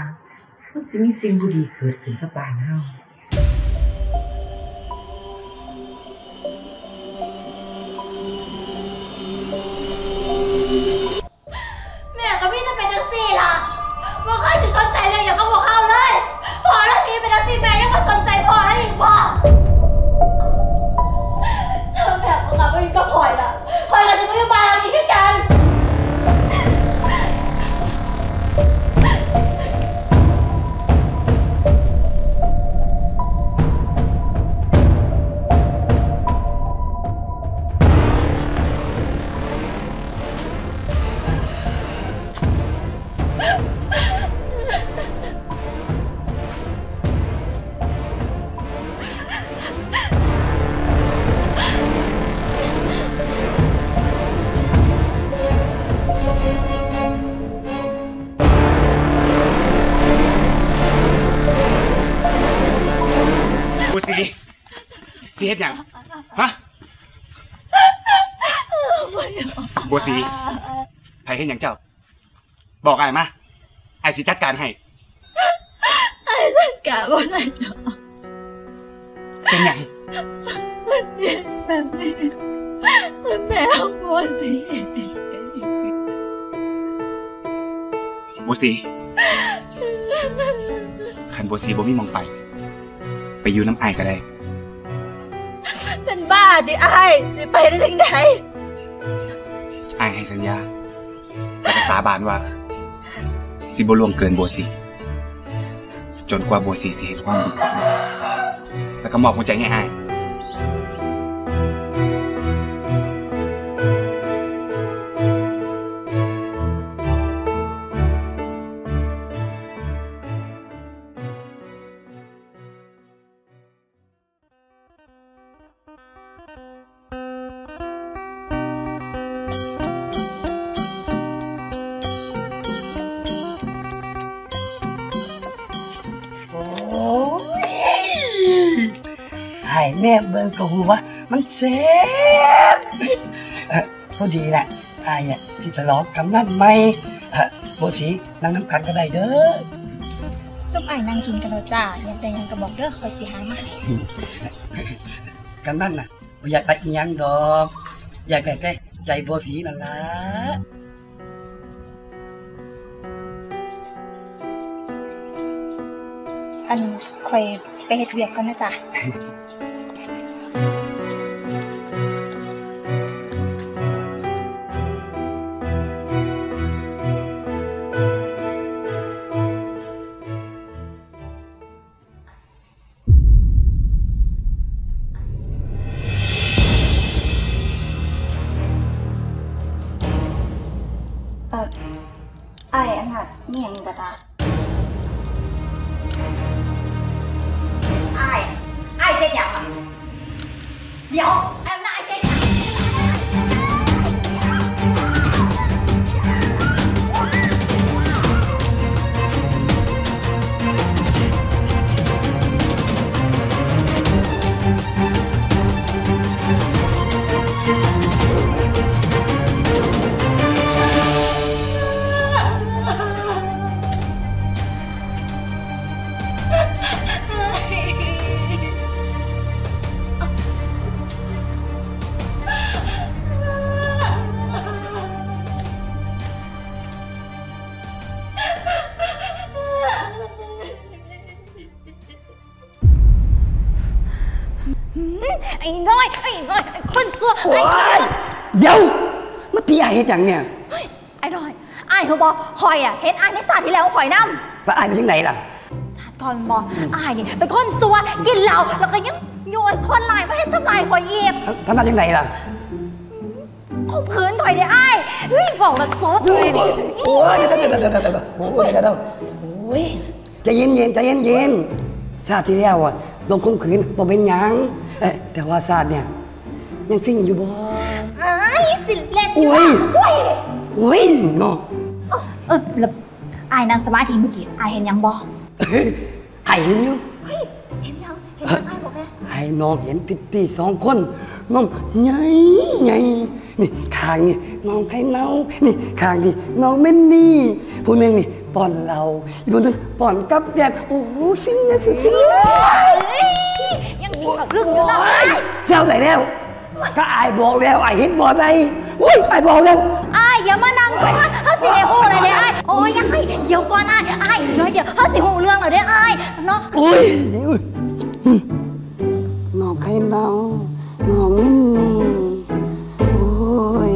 มันจะมีสิ่งบ่ดีเกิดขึ้นกับบ้านเฮาแม่ก็มีแต่เป็นจังซี่ล่ะบ่เคยสิสนใจเรื่องอย่างของพวกเฮาเลยพอแล้วพี่เป็นจังซี่แม่ยังบ่สนใจพอแล้วอีกบ่ถ้าแม่บ่กลับไปอยู่กับพ่อยล่ะคอยกันจะไม่ไปแล้วนี่คือกันเฮ็ดหยังฮะบัวสีไผเฮ็ดหยังเจ้าบอกอ้ายมาอ้ายสิจัดการให้อ้ายจัดการบ่ได้ดอกเป็นหยังมันเป็นแบบนี้มันแม่ของบัวสีคันบัวสีบ่มีหม้องไปอยู่น้ำอ้ายก็ได้เป็นบ้าดิไอ้สิไปได้จังได๋ไอ้ให้สัญญาแล้วก็สาบานว่าสิบ่ล่วงเกินบัวสีจนกว่าบัวสีสิเฮ็ดความดีแล้วก็มอบหัวใจให้ไอ้แม่เบิ่งก็รู้ว่ามันเซ็บพอดีน่ะอายเนี่ยที่ฉลองกำนันใหม่บัวสีนั่งน้ำกันก็ได้เด้อซุปอ้ายนั่งกินกันแล้วจ้าอยากได้หยังก็บอกเด้อคอยสิหามาให้กำนันน่ะบ่อยากได้อีหยังดอกอยากได้แต่ใจบัวสีนั่นล่ะอันคอยไปเฮ็ดเวียกก่อนนะจ้า รอยคนซัวไอ้เดี๋ยวมันตีไอ้เฮ็ดอย่างเนี่ยไอ้รอยไอ้เขาบอกหอยอ่ะเฮ็ดไอ้ในศาสตร์ที่แล้วหอยน้ำแล้วไอ้เป็นยังไงล่ะศาสตร์ก่อนบอกไอ้เนี่ยเป็นคนซัวกินเหล้าแล้วก็ยังโยนคนลายมาให้ทำลายหอยอีกทำลายยังไงล่ะข่มขืนหอยเนี่ยไอ้เฮ้ยบอกละซดเลยโอ้ยเดี๋ยวโอ้ยเดี๋ยวโอ้ยใจเย็นๆใจเย็นๆศาสตร์ที่แล้วอ่ะลงข่มขืนบอกเป็นยังแต่ว่าศาสตร์เนี่ยยังซิ่งอยู่บ่ไอ้สิเล่นอยู่บ่อุ้ยเนาะแล้วไอ้นางสมาธิเมื่อกี้ไอ้เห็นยังบ่ไอ้เห็นอยู่เห็นยังไอ้บอกไงไอ้น้องเห็นพิตตี้สองคนน้องไงนี่คางนี่น้องไข่เน่านี่คางนี่น้องเม่นนี่ผู้นึงนี่ป้อนเราอีกคนนึงป้อนกับแดดโอ้โหสิ้นเนี่ยสิ้นยังมีแบบเรื่องอยู่นะเจ้าไหนแล้วก็ไอ้บอกแล้วไอ้เห็นบ่ได้อุ้ยไอ้บอกแล้วไอ้อย่ามานั่งก่อนเฮาสิได้ฮู้อะไรเด้ไอ้โอ้ยยังไงเดี๋ยวก่อนไอ้น้อยเดี๋ยวเฮาสิฮู้เรื่องแล้วเด้ไอ้เนาะอุ้ยน้องไข่เน่าน้องมินนี่โอ้ย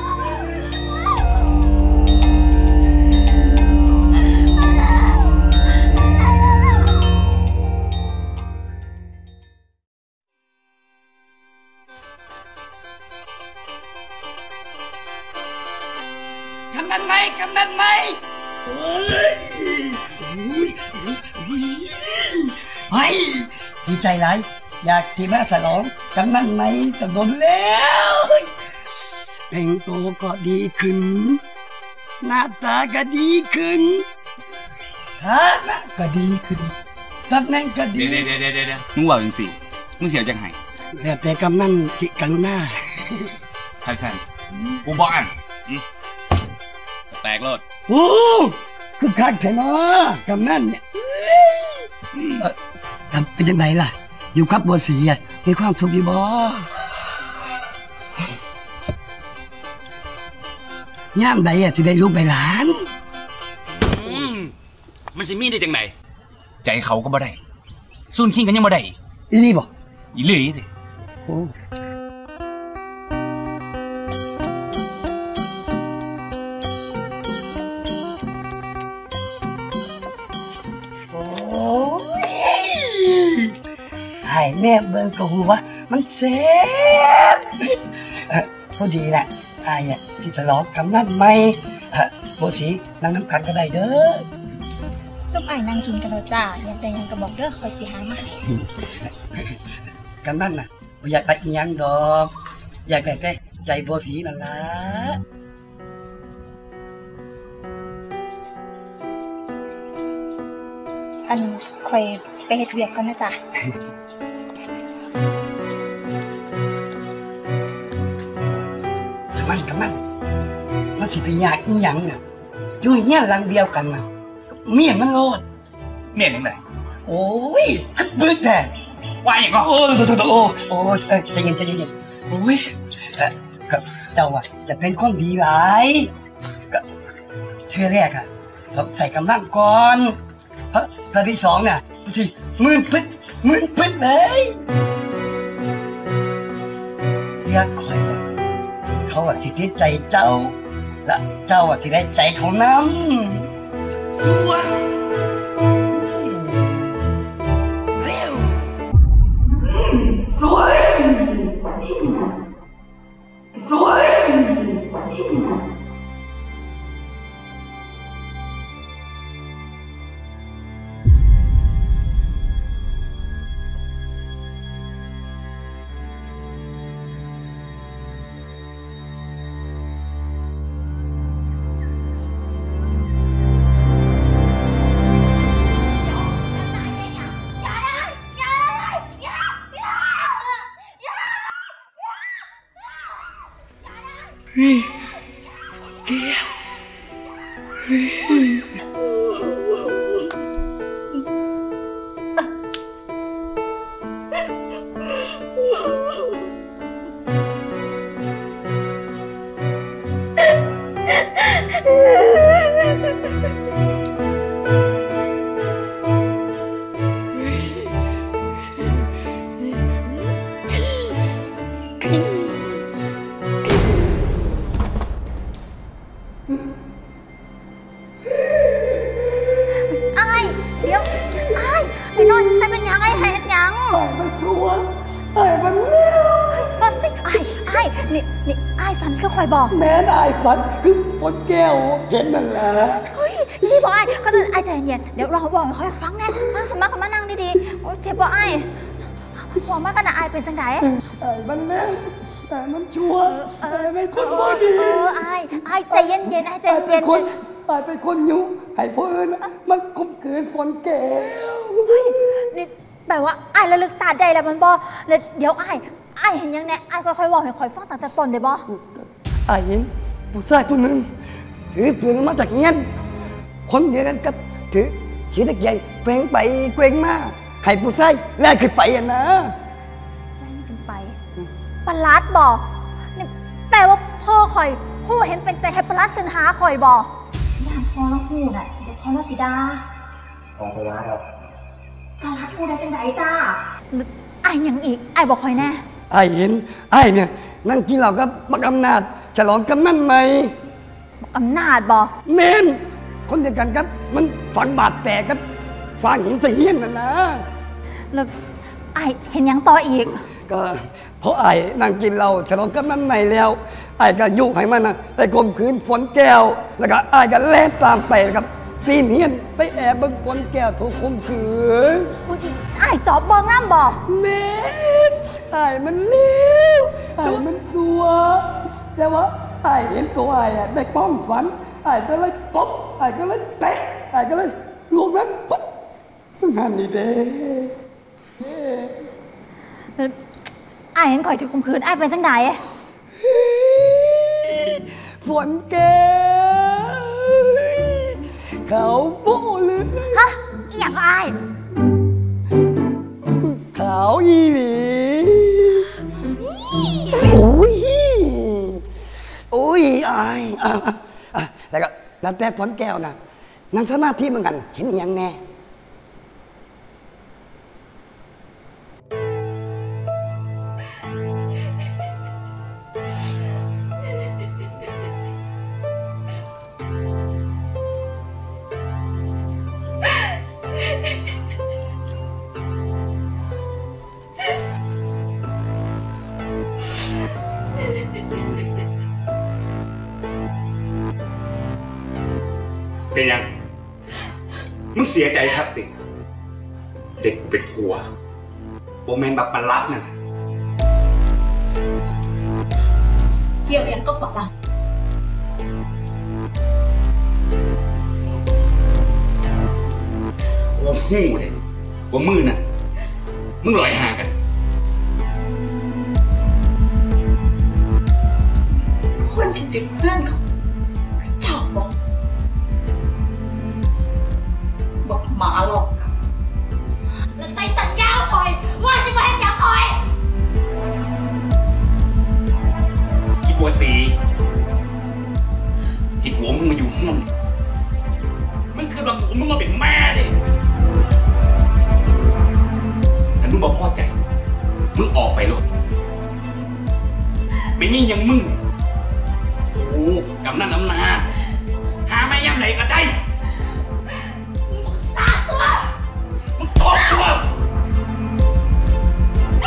อยากสีมาสลองกำนันไหมตะโดนแล้วแต่งตัวก็ดีขึ้นหน้าตาก็ดีขึ้นฐานะก็ดีขึ้นตำแหน่งก็ดีเดี๋ยวมึงว่าอย่างสิมึงเสียจังไห้แล้วแต่กำนันจิกรุณาไทสันกูบอกอันแตกรถโอ้คือคักแท้เนาะกำนันเนี่ยเป็นยังไงล่ะอยู่ครับบัวสีมีความสุขดีบ่ย่ามใดสิได้ลูกไปหลานมันสิมีได้จังไหนใจเขาก็บ่ได้ซุนขิงกันยังบ่ได้อีนี่บ่อีเลยสิแม่เบิ่งกระหูวะมันเซฟพอดีแหละไอ้เนี่ยที่สลองกำนันไหมโบสีนั่งน้ำกันก็ได้เด้อซุปไอ้นั่งกินกันแล้วจ้ายังแต่ยังกระบอกเด้อคอยสีหายมาให้กำนันน่ะอยากได้ยังดอกอยากได้ใจโบสีนั่นละอันคอยไปเฮ็ดเวียกก่อนนะจ้ามันสิไปยากอีหยังน่ะอยู่เงี้ยหลังเดียวกันน่ะเมียมันโลดเมียยังไงโอ้ยบึ้ดแท้ว่าอย่างก็โอ้ยใจเย็นโอ้ยเจ้าอะจะเป็นคนดีหลายเธอแรกอะเราใส่กำลังก่อนเธอที่สองน่ะสิมึนปึ๊ดเลยเสียคอย เขาอ่ะสิติดใจเจ้าและเจ้าอ่ะสิได้ใจเขาน้ำสู้อ่ะเร็วสวยสวยแม่ไอ้ฝันคือฝนแก้วเห็นนั่นแหละเฮ้ยนี่บอกไอ้เขาจะไอ้ใจเย็นเดี๋ยวเราบอกเขาฟังแน่มาสมัครเขามานั่งดีๆโอ้เจ็บบอกไอ้บอกมากกันนะไอ้เป็นจังไดไอ้มันแม่แต่มันชัวไอ้ไม่คนบ่ดีไอ้ใจเย็นเย็นไอ้ใจเย็นไอ้เป็นคนยุไอ้เพื่อนมันกุมเกินฝนแก้วนี่แปลว่าไอ้ระลึกศาสตร์ใดแล้วมันบอกเดี๋ยวไอ้เห็นยังแน่ไอ้ค่อยๆบอกค่อยๆฟังตั้งแต่ต้นได้บ่ไอ้ยินผู้ชายผู้หนึ่งถือปืนมาจากเงี้ยนคนเดียวกันกับถือตะเกียงเกวงไปเกวงมาให้ผู้ชายแล่ขึ้นไปอ่ะนะแล่ขึ้นไปประหลาดบอกนี่แปลว่าพ่อคอยผู้เห็นเป็นใจให้ประหลาดขึ้นหาคอยบอกอย่างพ่อแล้วผู้น่ะเดี๋ยวพ่อแล้วสีดาของประหลาดครับประหลาดผู้ได้จังไดจ้าไอ้ยังอีกไอ้บอกคอยแน่ไอ้ยินไอ้เนี่ยนั่งกินเหล้ากับบักอำนาจฉลองกำนันใหม่อำนาจบอเมนคนเดียวกันครับมันฝันบาดแตกครับฟางหินเสียนนะแล้วไอเห็นยังต่ออีกก็เพราะไอนั่งกินเหล้าฉลองกำนันใหม่แล้วไอก็ยุ่งให้มันนะไปข่มขืนฝนแก้วแล้วก็ไอก็แล่ตามไปครับตีเนียนไปแอบเบิ้งฝนแก้วถูกข่มขืนไอจอบเบิ้งน้ำบอเมนไอมันเลี้ยวไอมันสัวแต่ว่าไอ้เห็นตัวไอ้ได้ความฝันไอ้ก็เลยตบไอ้ก็เลยเตะไอ้ก็เลยลวงนั้นปุ๊บงานดีเด้ไอ้เห็นข่อยถูกข่มขืนไอ้เป็นจังไดฝนแก้วเขาโบเลยฮะอย่างไอ้เขาอีหลีโอ้ยอุ้ยไอ้แล้วก็แล้วแต่ฝนแก้วนะนั่งสมาธิเหมือนกันเห็นอย่างแน่เป็นยังมึงเสียใจครับติเด็กกูเป็นผัวโอแมนแบบปลักนั่นเกี่ยวยังก็ปลักกูหู้เลยกูมือน่ะมึงลอยหากันคนที่เป็นเพื่อนเขาเจ้าบอกหมาหลอกกันและใส่สัญญาคอยว่าจะไปให้ยาคอยที่บัวสีที่หัวมึงมาอยู่เฮือนมึงคือแบบหัวมึงมาเป็นแม่ดิถ้ามึงมาพอใจมึงออกไปเลยไม่ยิ่งยังมึง กำนันอำนาจหาไม่ย่ำไหนก็ได้มึงซาตัวมึงตบตัวโ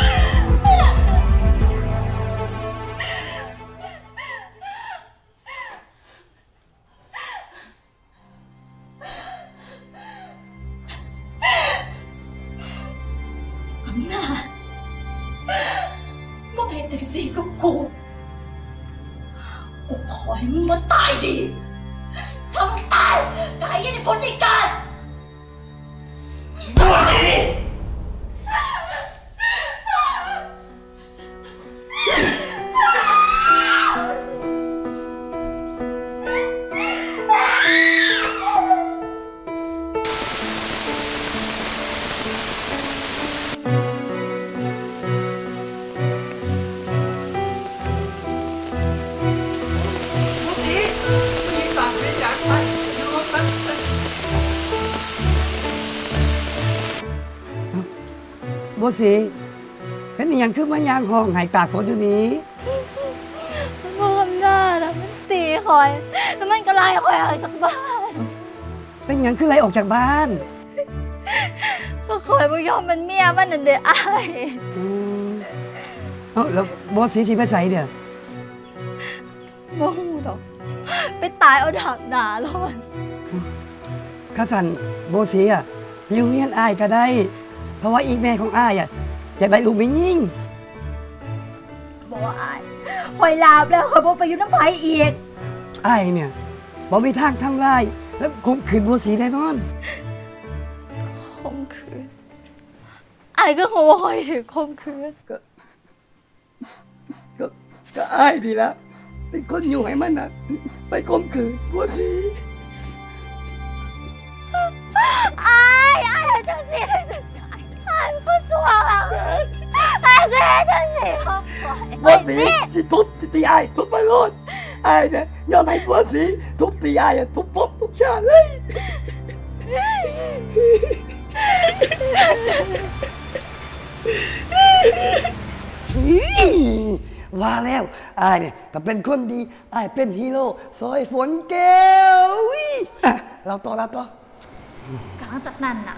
อ้สิแล้วนี่ยังขึ้นมายางห้องหายตากฝนอยู่นี้มันบ่ทำหน้าแล้วมันตีคอยแล้วมันก็ไล่คอยออกจากบ้านเป็นยังขึ้นไล่ออกจากบ้านก็คอยบ่ยอมมันเมียมันนั่นเด้ออ้ายเอ้าแล้วบ่สิสิไปใส่เด้อบ่ฮู้ดอกไปตายเอาดาบด่าร้อนข้าสั่นบ่สิอ่ะอยู่เฮียนอ้ายก็ได้เพราะว่าอีแม่ของอ้ายอ่ะจะได้ลูกไม่ยิ่งบอกว่าอ้ายคอยลาบแล้วคอยบอกไปอยู่น้ำไผ่อีกอ้ายเนี่ยบอกมีทางทำลายแล้วคงขืนบัวสีแน่นอนคงขืนอ้ายก็คงว่าคอยถึงคงขืนก็อ้ายดีละเป็นคนอยู่ให้มันนะไปคงขืนบัวสีอ้ายอ้ายจะเสีย不说了，爱真是好乖。我是是ทุบสิตีไอ้ทุบไปรุ่นไอ้เนี่ยยอมให้บัวสีทุบตีไอ้ทุบปุ๊บทุกชาเลยว่าแล้วไอ้เนี่ยก็เป็นคนดีไอ้เป็นฮีโร่ซอยฝนแก้วเราต่อเราต่อกลางจากนั้นน่ะ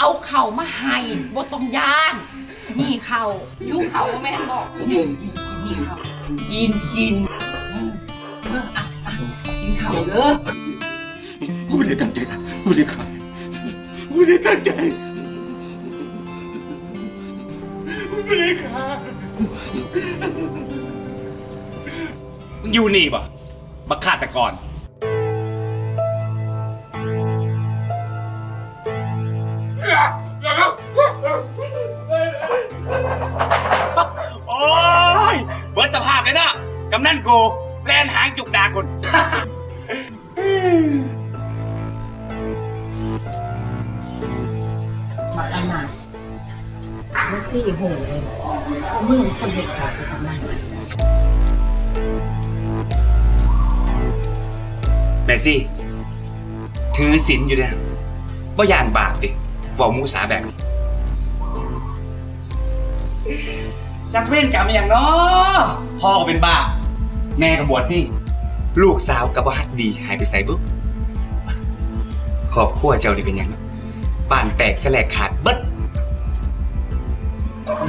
เอาเข่ามาให้บทตรงยานนี่เข่ายุ้งเข่าแม่บอกกินกินนี่เข่ากินกินกินเข่าเด้อกูไม่ได้ตั้งใจกูได้ขาดกูไม่ได้ตั้งใจกูไม่ได้ขาดมึงอยู่นี่ปะมาฆ่าตะกอนโอ้ยเบิร์ดสภาพเลยนะกำนันกูแลนหางจุกดาคนมาละหมาไม่ซี่โหงเลยเมื่อคนเด็กขาดจะทำไงแม่ซี่ถือศีลอยู่เนี่ยบ่ยานบาปดิบอกมูสาแบบนี้จักเว้นกรรมอย่างน้อพ่อก็เป็นบ้าแม่ก็บวชสิลูกสาวกับว่าฮักดีหายไปใส่บุ๊กขอบขั้วเจ้านี่เป็นยังบ้านแตกแสลกขาดเบิด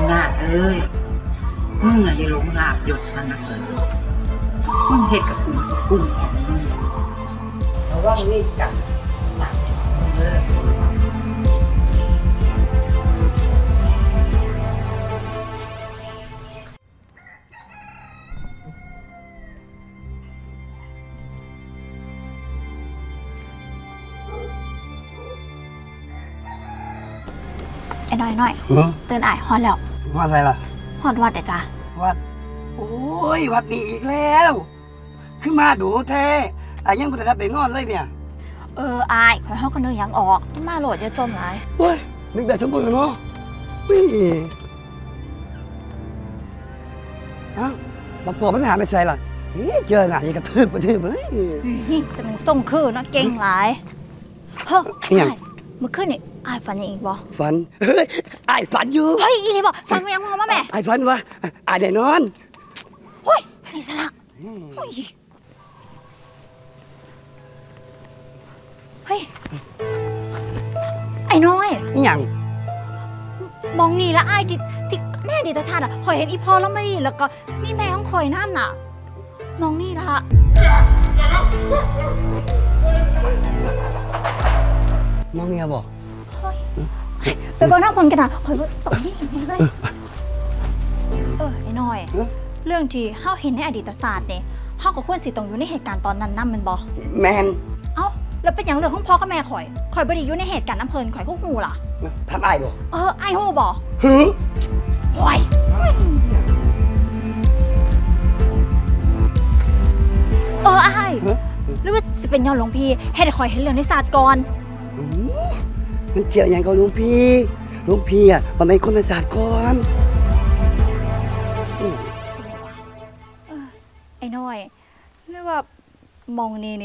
หน้าเอ้ยมึงอะอย่าหลงลาบหยกสังเสริญมึงเหตุกับกลุ่มของมึงระวังเวรกรรมไอ้น้อยน้อยเตือนไอ้ฮอดแล้วฮอดอะไรล่ะฮอดวัดเด้อจ้าวัดโอ้ยวัดนี้อีกแล้ว คือมาดูแท้แต่ยังบุตรทับไปงอนเลยเนี่ยอายข่อยเฮาก็เนื้อยังออกมาโหลดจะจมหลายเฮ้ยนึกแต่สมบูรณ์เนาะวิ่งอ้าวบักปวดมันหาไม่ใช่หรอกเจอหน่ะยังกระทึกกระทึกเลยจะมันส่งคืนเนาะเก่งหลายเฮ้ยเมื่อคืนนี่อายฝันอีกบ่ฝันเฮ้ยอายฝันอยู่เฮ้ยอีนี่บ่ฝันว่ายังมองมาแม่อายฝันว่าอายได้นอนเฮ้ยนี่สลักเฮ้ยไอ้น้อยอีหยังมองนี่ละอายติแม่ดิตาชาติอ่ะคอยเห็นอีพ่อแล้วไม่ดีแล้วก็มีแม่ของคอยน้ำน่ะมองนี่ละมองเนี่ยบอกไปก่อนหน้าคนกันนะคอยตกนี่เลยไอ้น้อยเรื่องที่เฮาเห็นในอดีตศาสตร์เนี่ยเฮากับควรสิตรงอยู่ในเหตุการณ์ตอนนั้นนั่นมันบอกแมนเอ้าแล้วเป็นอย่างเรื่องของพ่อกับแม่คอยบริอยู่ในเหตุการณ์น้ำเพลินคอยคู่หูล่ะทำไอ้บอกไอ้หูบอกหือโอ้ยไอ้หรือว่าจะเป็นยอดหลวงพี่ให้คอยเห็นเรื่องในศาสตร์ก่อนมันเกี่ยวอย่างกับหลวงพี่อ่ะมันเป็นคนในศาสตร์ก่อนไอ้น้อยเรียกว่ามองนี่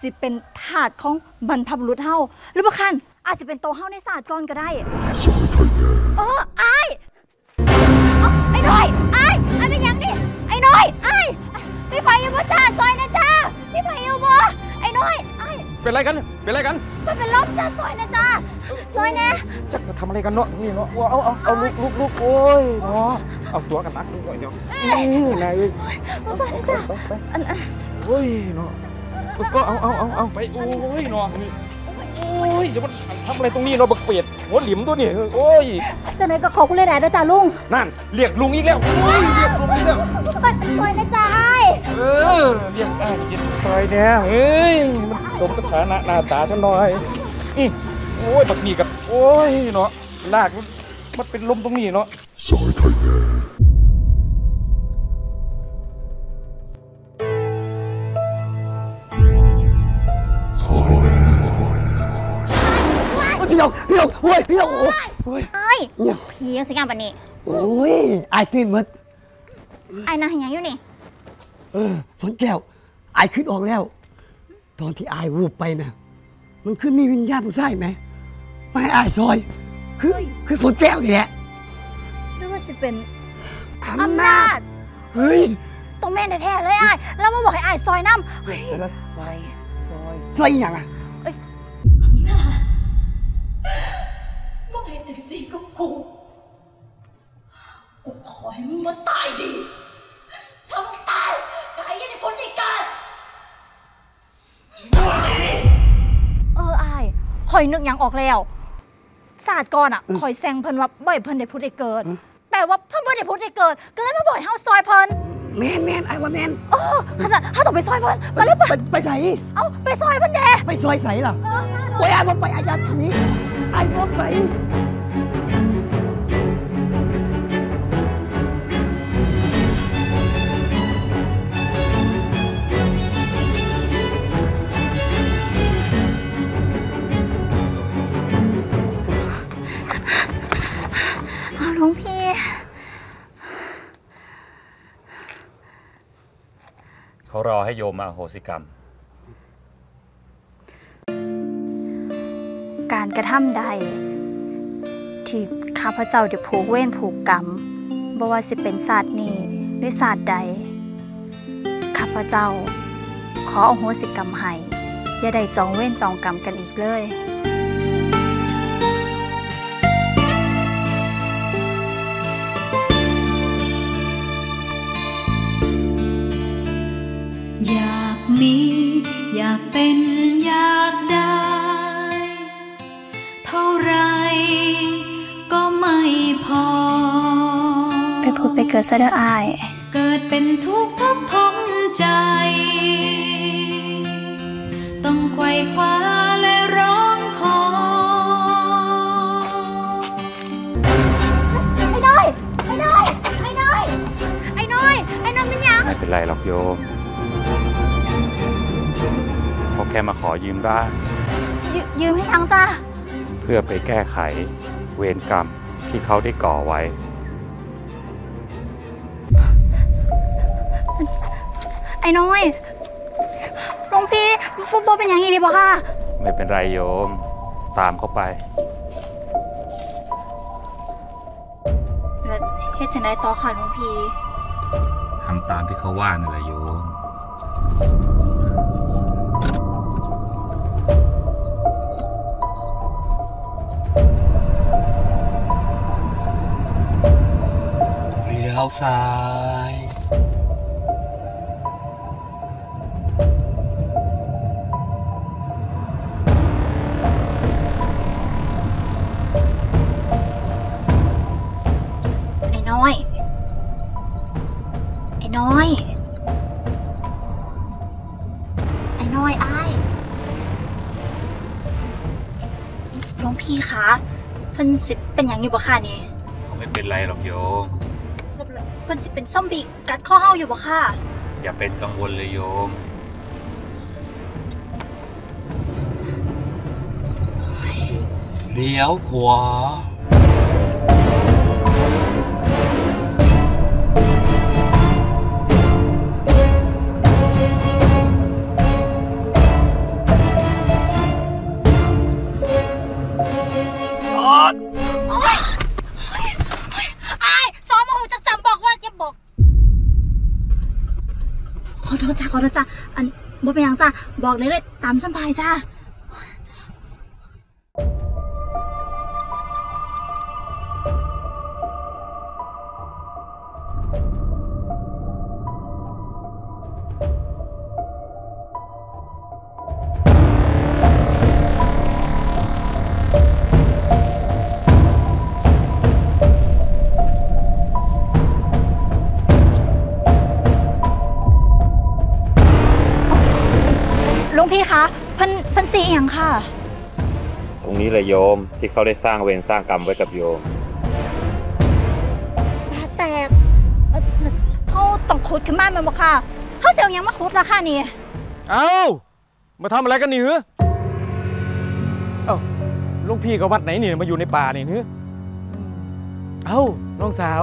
สิเป็นถาดของบรรพบุรุษเฮาหรือว่าคันอาจจะเป็นโตเฮาในศาสตร์ก่อนก็ได้ไอ้น้อยไอ้เป็นยังนี่ไอ้น้อยไอ้พี่ไผ่อยู่บนศาสตร์ซอยนะจ้าพี่ไผ่อยู่บ่ไอ้น้อยไอ้เป็นไรกันมันเป็นลมจ้าซอยนะจ้าซอยแน่จะทำอะไรกันเนาะนี่เนาะเอาลุกโอ้ยเนาะเอาตัวกันนักดูหน่อยเดียวไหนซอยนะจ้าโอ้ยเนาะก็เอาไปโอ้ยเนาะโอ้ยเดี๋ยวมันทำอะไรตรงนี้เนาะบักเป็ดหัวหลิมตัวนี่โอ้ยเจ้าไหนก็ขอคุณเลยแหละนะจ้าลุงนั่นเรียกลุงอีกแล้วโอ้ยเรียกลุงอีกแล้วซอยนะจ้าเรียกได้จิตซอยเนี่ยเฮ้ยมันสมกับฐานะหน้าตาท่านหน่อยนี่โอ้ยบักนี่กับโอ้ยเนาะลากมันเป็นลมตรงนี้เนาะซอยไทยแน่พี่น้องเฮ้ยผีสิงห์ปะนี่โอ้ยไอ้ตื่นมืดไอ้นางยังอยู่นี่ฝนแก้วไอ้ขึ้นออกแล้วตอนที่ไอ้วูบไปนะมันขึ้นมีวิญญาณผู้ชายไหมไม่ไอ้ซอยคือฝนแก้วนี่แหละไม่ว่าจะเป็นอำนาจเฮ้ยตรงแม่แท้ๆเลยไอ้แล้วมาบอกให้ไอ้ซอยน้ำซอยอย่างอ่ะถึงสิก็กูขอให้มึงมาตายดิถ้ามึงตายก็ไอ้ยันในพ้นใจกันอายคอยนึกยังออกแล้วศาสตร์ก่อนอ่ะคอยแซงเพิ่นว่าบ่อยเพิ่นได้พูดได้เกิดแปลว่าเพิ่นบ่อยได้พูดได้เกิดก็เลยมาบ่อยเฮาซอยเพิ่นแมนไอ้ว่าแมนข้าจะเฮาต้องไปซอยเพิ่นก็เลยไปใส่เอาไปซอยเพิ่นเด้ไปซอยใส่หรอโอ้ยไอ้ว่าไปอาญาผีไอ้บ่ไปหลวงพี่เขารอให้โยมมาอโหสิกรรมการกระทำใดที่ข้าพเจ้าได้ผูกเวรผูกกรรมบ่ว่าสิเป็นศาสตร์นี้หรือศาสตร์ใดข้าพเจ้าขออโหสิกรรมให้อย่าได้จองเวรจองกรรมกันอีกเลยอยากมีอยากเป็นอยากได้เท่าไรก็ไม่พอไปพูดไปเกิดซะเด้ออายเกิดเป็นทุกข์ทับถมใจต้องไขว่คว้าและร้องขอไอ้น้อยไม่เป็นไรหรอกโยม เขาแค่มาขอยืมบ้างยืมให้ทั้งจ้าเพื่อไปแก้ไขเวรกรรมที่เขาได้ก่อไว้ไอ้น้อยหลวงพี่โบเป็นอย่างนี้ดีป่ะค่ะไม่เป็นไรโยมตามเขาไปแล้วเฮ็ดจะได้ต่อค่ะหลวงพี่ทำตามที่เขาว่านั่นแหละโยมเลี้ยวซ้ายไอ้น้อยอ้ายหลวงพี่คะเพิ่นสิเป็นอย่างอยู่บ่ค่ะนี่เขาไม่เป็นไรหรอกโยมเพิ่นสิเป็นซอมบี้กัดข้อเฮาอยู่บ่ค่ะอย่าเป็นกังวลเลยโยมเลี้ยวขวาขอโทษจ้ะอันบ่เป็นอย่างจ้ะบอกเลยตามสบายจ้ะพี่คะเพิ่นสีเอียงค่ะตรงนี้แหละโยมที่เขาได้สร้างเวรสร้างกรรมไว้กับโยมบาดแตกเขาต้องขุดขึ้นมามันบ่ค่ะเขาเสียงยังมาขุดละค่ะนี่เอ้ามาทำอะไรกันนี่เหรอเอ้าลุงพี่กับวัดไหนนี่มาอยู่ในป่านี่เหรอเอ้าน้องสาว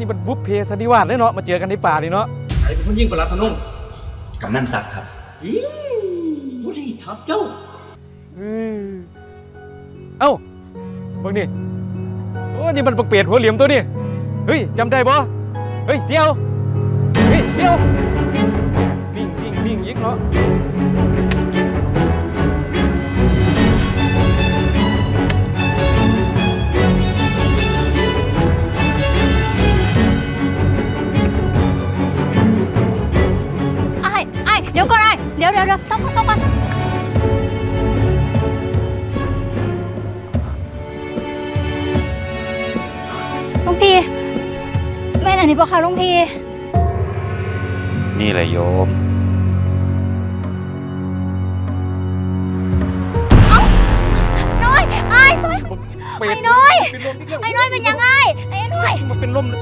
นี่มันบุพเพสันนิวาสเลยเนาะมาเจอกันในป่านี่เนาะไอ้คนยิ่งประหลาดทะนุ่งกำนันศักดิ์ครับบุรีทับเจ้าเอ้าบังนี่โอ้นี่มันปักเปียดหัวเหลี่ยมตัวนี่เฮ้ยจำได้บ่เฮ้ยเสียววิ่งยิกเนาะเดี๋ยวส่งกันลุงพี่แม่ไหนนี่บอกค่ะลุงพี่นี่แหละโยมน้อยไอ้ซอยไอ้น้อยเป็นยังไงไอ้น้อยมันเป็นลมเลย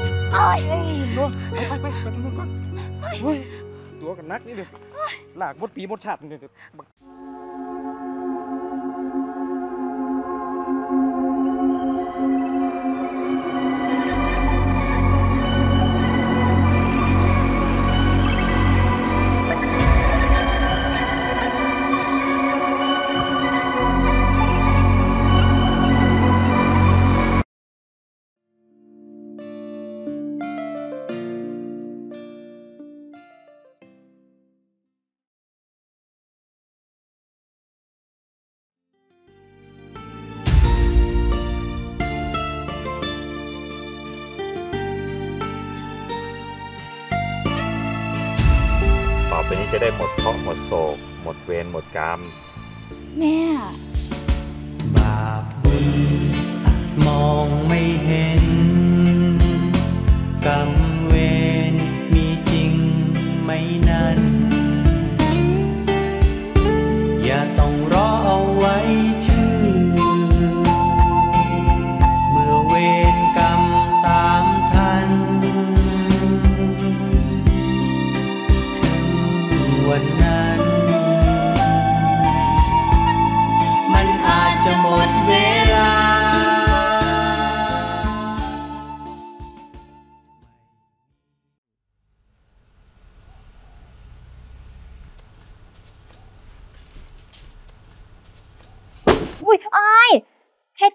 ไอ้น้อยไปไปทางนู้นก่อนตัวกันนักนี่เดี๋ยวหลากมดปีมดฉัดเนี่ยต่อไปนี้จะได้หมดเคราะห์หมดโศกหมดเวรหมดกรรมแม่บาปบุญมองไม่เห็นกรรมเวรมีจริงไม่นั้นอย่าต้องรอเอาไว้ชื่อเมื่อเวรกรรมตามทันวันนั้น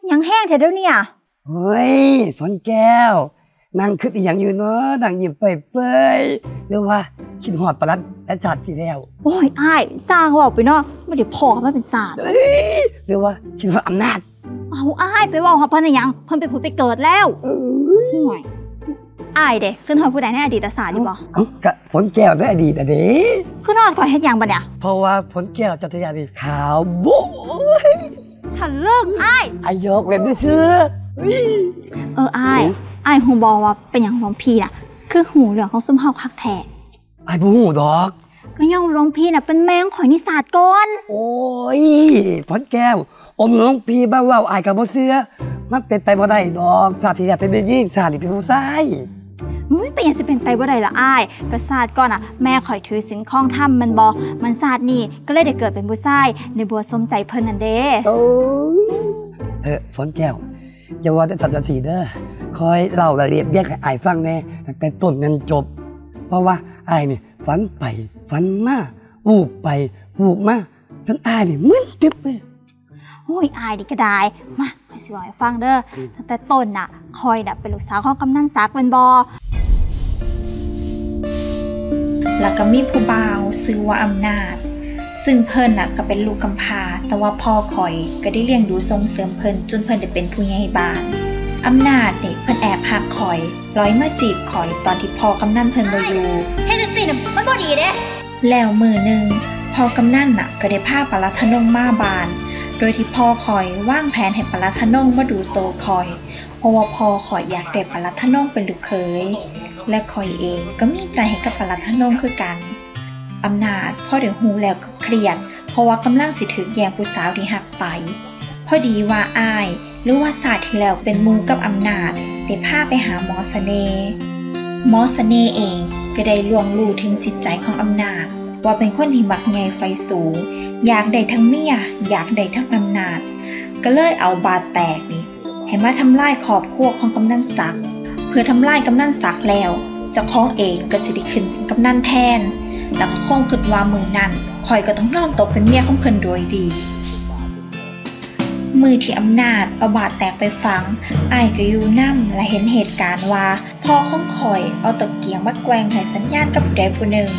ยังแห้งแต่เดี๋ยวนี้อ่ะเฮ้ยฝนแก้วนางคิดอย่างอยู่เนาะนางหยิบไปเปื่อยเรียกว่าคิดหอดประลัดและศาสตร์ที่แล้วโอ้ยอ้ายสร้างว่าไปเนาะไม่ได้พอกันไม่เป็นศาสตร์เรียกว่าคิดว่าอำนาจเอาอ้ายไปว่าเขาพันยังพันไปผุดไปเกิดแล้วห่วยอ้ายเด็กขึ้นหอดผู้ใดในอดีตศาสตร์นี่บ่เอ้ากะฝนแก้วในอดีตเด็กขึ้นหอดก่อนเฮ็ดยังบ่เนี่ยเพราะว่าฝนแก้วจัตยาดีขาวโบ้ฉันเลิกอ้ายอายกเว็บด้วยชื่ออ้ายอ้ายหูบอกว่าเป็นอย่างหลวงพี่น่ะคือหูเหลืองของส้มเฮาคักแท้ไอ้ผู้หูดอกก็ย่องหลวงพี่น่ะเป็นแมงข่อยนิสาดก่อนโอ้ยฝนแก้วอมหลวงพี่บ้าว่าอ้ายกับบ่เสื้อมันเป็นไปบ่ได้ดอกศาสตร์ที่เนี่ยเป็นเบญจศาสตร์ที่เป็นผู้ชายมึงเป็นอย่างสิเป็นไปบ่ได้ละอ้ายก็ศาสตร์ก่อนน่ะแม่ข่อยถือศีลคล้องถ้ำมันบ่มันศาสตร์นี่ก็เลยได้เกิดเป็นผู้ชายในบัวสมใจเพิ่นนั่นเด้โอ้ฝนแก้วจะว่าแต่สัจสีเด้อคอยเล่ารายละเอียดแยกให้อ้ายฟังแน่ตั้งแต่ต้นจนจบเพราะว่าอ้ายนี่ฝันไปฝันมาวูบไปวูบมาจนอ้ายนี่มึนตึ๊บเลยโอ้ยอ้ายนี่ก็ได้มาคอยสิว่าให้ฟังเด้อตั้งแต่ต้นน่ะคอยน่ะเป็นลูกสาวของกำนันศักดิ์เป็นบ่แล้วก็มีผู้บ่าวซื้อว่าอำนาจซึ่งเพิ่นน่ะก็เป็นลูกกำพร้าแต่ว่าพ่อคอยก็ได้เลี้ยงดูส่งเสริมเพิ่นจนเพิ่นได้เป็นผู้ใหญ่บ้านอำนาจนี่เพิ่นแอบหักคอยร้อยมาจีบคอยตอนที่พ่อกำนันเพิ่นบ่อยู่เฮ็ดจังซี่น่ะมันบ่ดีเด้แล้วมื้อนึงพ่อกำนันน่ะก็ได้พาปลัดทนงมาบ้านโดยที่พ่อคอยวางแผนให้ปลัดทนงมาดูโตคอยเพราะว่าพ่อคอยอยากได้ปลัดทนงเป็นลูกเขยและคอยเองก็มีใจให้กับปลัดทนงคือกันอำนาจพ่อเดือดหูแล้วก็เครียดเพราะว่ากำลังสิถือแย่งผู้สาวที่หักไปพอดีว่าอ้ายหรือว่าศาสตร์ที่แล้วเป็นมูกับอำนาจได้พาไปหาหมอเสน่ห์หมอเสน่ห์เองก็ได้ล่วงลู่ถึงจิตใจของอำนาจว่าเป็นคนที่มักใหญ่ไฟสูงอยากได้ทั้งเมียอยากได้ทั้งอำนาจก็เลยเอาบาดแตกนี่ให้มาทำลายขอบขั้วของกำนันศักดิ์เพื่อทำลายกำนันศักดิ์แล้วจะคล้องเองก็สิได้ขึ้นเป็นกำนันแทนแล้วก็คงคิดว่ามือนั้นคอยก็ต้องยอมตกเป็นเมียของเพิ่นโดยดีมือที่อำนาจเอาบาดแตกไปฝังอ้ายก็อยู่นั่มและเห็นเหตุการณ์ว่าพ่อของคอยเอาตะเกียงมาแกว่งให้สัญญาณกับผู้ใดผู้หนึ่ง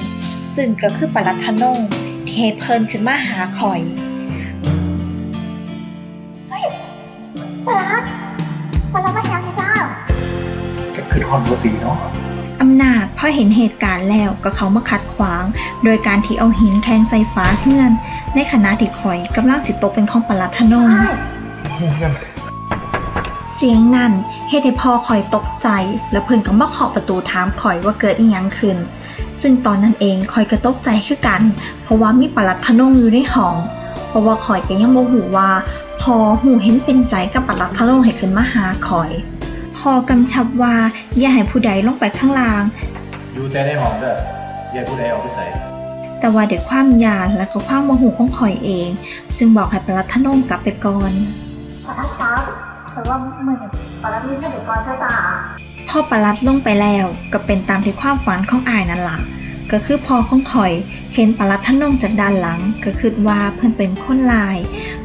ซึ่งก็คือปลัดทนงที่ให้เพิ่นขึ้นมาหาคอยเฮ้ยปลัดมาหาจ้าก็คือห้องตัวสีเนาะอำนาจพอเห็นเหตุการณ์แล้วก็เขามาขัดขวางโดยการที่เอาหินแทงใส่ฝาเฮือนในขณะที่คอยกำลังสิตกเป็นของปลัดทนงเสียงนั้นเฮ็ดให้พ่อคอยตกใจและเพิ่นก็มาเคาะประตูถามคอยว่าเกิดอิหยังขึ้นซึ่งตอนนั้นเองคอยก็ตกใจคือกันเพราะว่ามีปลัดทนงอยู่ในห้องเพราะว่าคอยก็ยังโมโหว่าพอหูเห็นเป็นใจกับปลัดทนงให้ขึ้นมาหาคอยพอกำชับว่าอย่าให้ผู้ใดลงไปข้างล่างอยู่แต่ในห้องเด้ออย่าผู้ใดออกไปใส่แต่ว่าเด็กความยานและก็ความโมโหของคอยเองซึ่งบอกให้ปลัดทนงกลับไปก่อนแต่ว่าเหมือนปลัดมีแค่เด็กก้อนใช่จ้าพ่อปลัดลงไปแล้วก็เป็นตามที่ความฝันของอ้ายนั่นล่ะก็คือพ่อของข่อยเห็นปลัดทนงจากด้านหลังก็คิดว่าเพิ่นเป็นคนลาย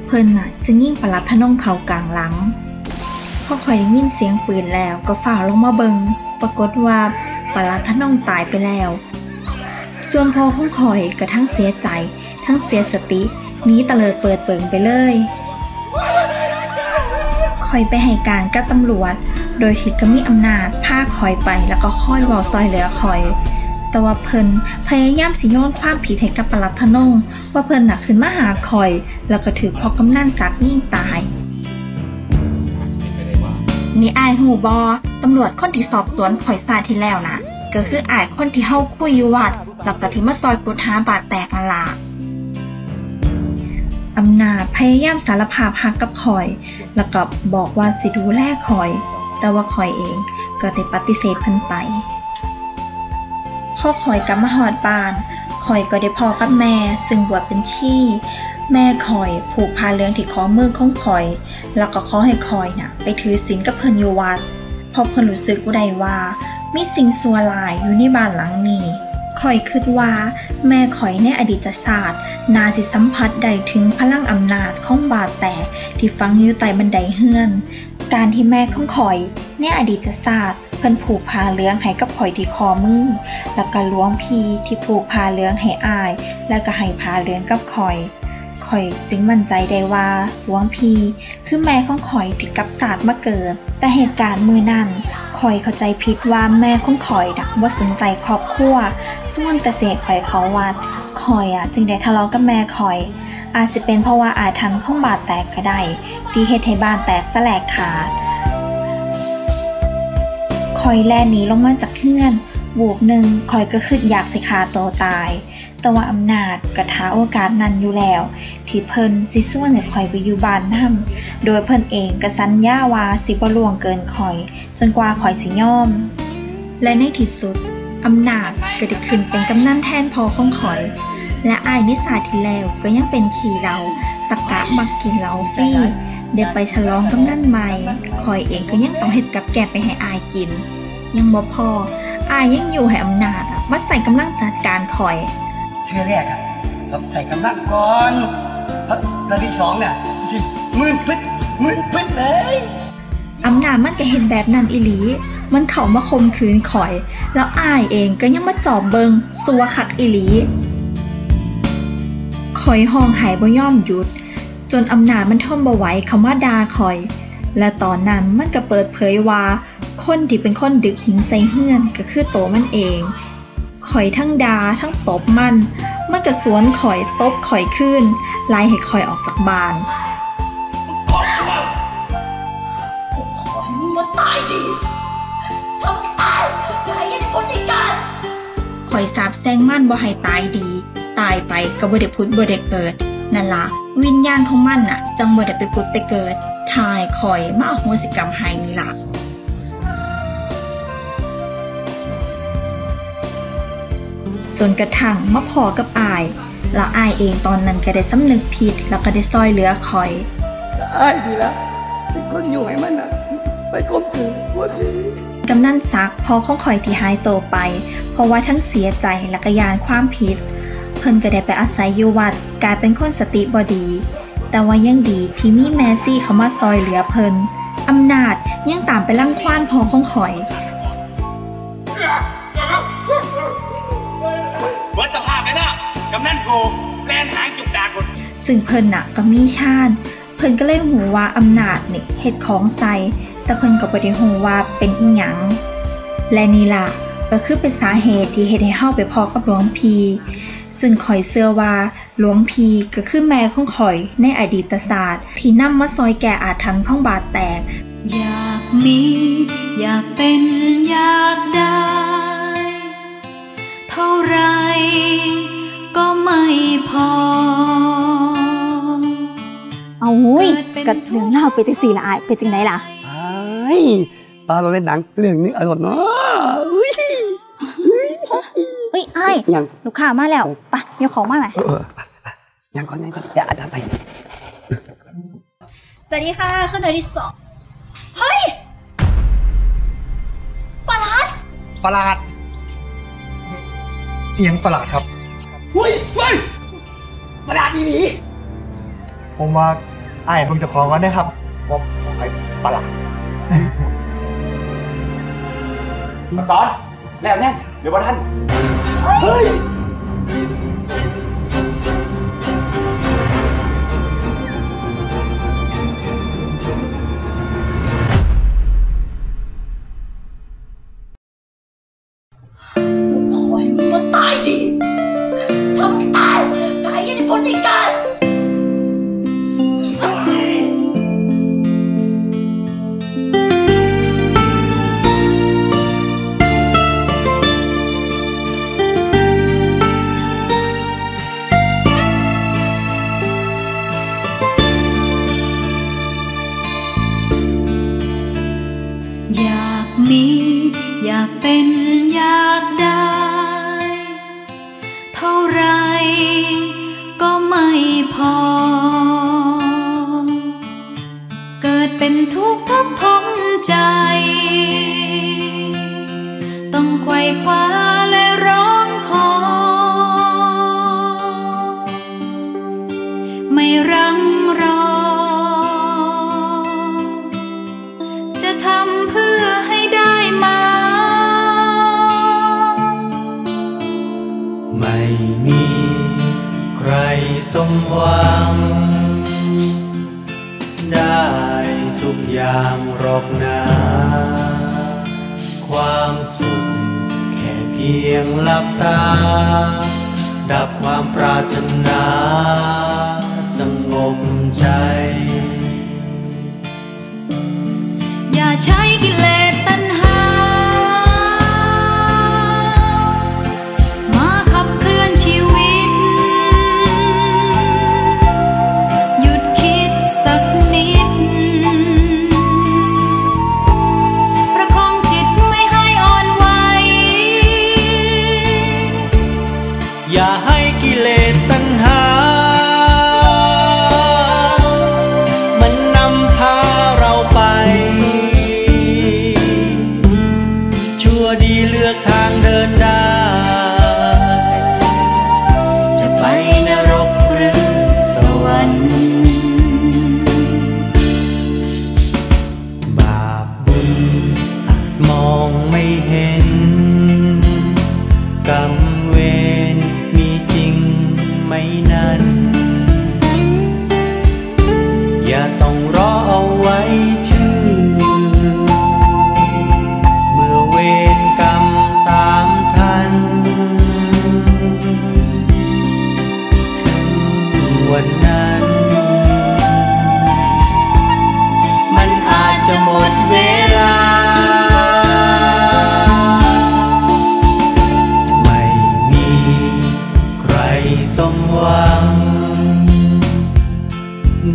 เพิ่นน่ะจึงยิงปลัดทนงเข่ากลางหลังพ่อข่อยได้ยินเสียงปืนแล้วก็ฝ่าลงมาเบิงปรากฏว่าปลัดทนงตายไปแล้วส่วนพ่อของข่อยก็ทั้งเสียใจทั้งเสียสติหนีเตลิดเปิดเปิงไปเลยคอยไปให้การกับตำรวจโดยที่ก็มีอำนาจพาคอยไปแล้วก็ค่อยเว้าซอยเหลือคอยแต่ว่าเพิ่นพยายามสิโยนความผิดให้กับปลัดทนงว่าเพิ่นน่ะขึ้นมาหาคอยแล้วก็ถือพ่อกำนันศักดิ์ยิ่งตายนี่อ้ายหูบอตำรวจคนที่สอบสวนคอยซาที่แล้วนะก็คืออ้ายคนที่เฮาคุยอยู่วัดแล้วก็ที่มาซอยกุฏาบาดแตกนั่นล่ะอำนาจพยายามสารภาพหักกับคอยแล้วก็บอกว่าสิดูแลคอยแต่ว่าคอยเองก็ได้ปฏิเสธเพิ่นไปพ่อคอยกลับมาหอดบ้านคอยก็ได้พ่อกับแม่ซึ่งบวชเป็นชีแม่คอยผูกผ้าเหลืองที่ข้อมือของคอยแล้วก็ขอให้คอยน่ะไปถือศีลกับเพิ่นอยู่วัดพอเพิ่นรู้สึกได้ว่ามีสิ่งชั่วร้ายอยู่ในบ้านหลังนี้ ข่อยคิดว่าแม่ข่อยในอดีตชาติน่าสิสัมผัสได้ถึงพลังอำนาจของบาดแผลที่ฝังอยู่ใต้บันไดเฮือนการที่แม่ของข่อยในอดีตชาติเพิ่นผูกผ้าเหลืองให้กับข่อยที่คอมือแล้วก็หลวงพี่ที่ผูกผ้าเหลืองให้อ้ายแล้วก็ให้ผ้าเหลืองกับข่อยข่อยจึงมั่นใจได้ว่าหลวงพี่คือแม่ของข่อยที่กับศาสตร์มาเกิดแต่เหตุการณ์มือนั่นข่อยเข้าใจผิดว่าแม่ของข่อยดักบ่สนใจครอบครัวส่วนแต่เสกข่อยเขาวัดข่อยจึงได้ทะเลาะกับแม่ข่อยอาจจะเป็นเพราะว่าอาถรรพ์ของบาดแตกก็ได้ที่เหตุให้บ้านแตกสลายขาดข่อยแล่นหนีลงมาจากเฮือนบวกหนึ่งข่อยก็คิดอยากสิฆ่าตัวตายแต่ว่าอำนาจกระท้าโอกาสนั้นอยู่แล้วที่เพิ่นสิส่วนให้ข่อยไปอยู่บ้านน้ำโดยเพิ่นเองก็สัญญาว่าสิบ่ล่วงเกินข่อยจนกว่าข่อยสิยอมและในที่สุดอำนาจก็ได้ขึ้นเป็นกำนันแทนพ่อของข่อยและอ้ายนิสาที่แล้วก็ยังเป็นขี่เราตะกะมักกินเหล้าฟรีเดี๋ยวไปฉลองกำนันใหม่ข่อยเองก็ยังต้องเฮ็ดกับแกไปให้อ้ายกินยังบ่พออ้ายยังอยู่ให้อำนาจมาใส่กำลังจัดการข่อยเชื่อแรกครับใส่กำลังก่อนตอนที่สองเนี่ยสิมึนปึ๊ดเลยอำนาจมันก็เห็นแบบนั้นอีหลีมันเข้ามาคมขืนข่อยแล้วอ้ายเองก็ยังมาจอบเบิงสัวขักอีหลีข่อยห้องหายบ่ยอมหยุดจนอำนาจมันทนบ่ไหวคำว่าด่าข่อยและตอนนั้นมันก็เปิดเผยว่าคนที่เป็นคนดึกหินใส่เฮือนก็คือโตมันเองข่อยทั้งดาทั้งตบมันก็สวนข่อยตบข่อยขึ้นไล่ให้ข่อยออกจากบ้านขอให้มึงมาตายดิถ้ามึงตายยันคนในการข่อยสาบแซงมันบ่ให้ตายดีตายไปก็บ่ได้พุดบ่ได้เกิดนั่นล่ะวิญญาณของมันน่ะจังบ่ได้ไปพุดไปเกิดทายข่อยมาอโหสิกรรมให้นี่ล่ะจนกระทั่งมาพอกับอายแล้วอายเองตอนนั้นก็ได้สำนึกผิดแล้วก็ได้ซอยเหลือคอยอายดีแล้วเป็นคนอยู่ให้มันนะไปก้มถึงหัวสีกำนันซักพอข้องคอยที่หายโตไปเพราะว่าทั้งเสียใจและก็ยานความผิดเพิ่นก็ได้ไปอาศัยอยู่วัดกลายเป็นคนสติบ่ดีแต่ว่ายังดีที่มีแมซี่เขามาซอยเหลือเพิ่นอำนาจยังตามไปลั่งควานพอข้องคอยวัดสภาพแล้วนะกำนันโกแลนหางจุกดากดซึ่งเพิ่นน่ะก็มีชาญเพิ่นก็เลยหูว่าอำนาจนี่เฮ็ดของใส่แต่เพิ่นก็บ่ได้หูว่าเป็นอีหยังและนี่ล่ะก็คือเป็นสาเหตุที่เฮ็ดให้เฮาไปพอกับหลวงพี่ซึ่งข่อยเชื่อว่าหลวงพี่ก็คือแม่ของข่อยในอดีตศาสตร์ที่นำมาซอยแก่อาถรรพ์ของบาดแตกอยากมีอยากเป็นอยากได้เท่าไรก็ไม่พอเอาหุ้ยกระเดื่องเล่าไปที่สี่ละอายเป็นจริงไหนล่ะไอ้ปลาเราเล่นหนังเรื่องนี้อร่อยเนาะอุ้ยอุ้ยไอ้ยังลูกค้ามาแล้วไปยกของมาหน่อยยังก่อนอย่าอาจารย์ไปสวัสดีค่ะขึ้นเลยที่สองเฮ้ยประหลาดเอียงประหลาดครับเฮ้ยประหลาดอีหลีผมว่าไอ้ผมจะขอก่อนนะครับว่าผมใครประหลาดมาสอนแล้วแน่เดี๋ยวว่าท่านเฮ้ยต้องไขว่คว้าและร้องขอ มีใครสมหวังได้ทุกอย่างหรอกนะความสุขแค่เพียงหลับตาดับความปรารถนาสงบใจอย่าใช้กิเลสตัณหา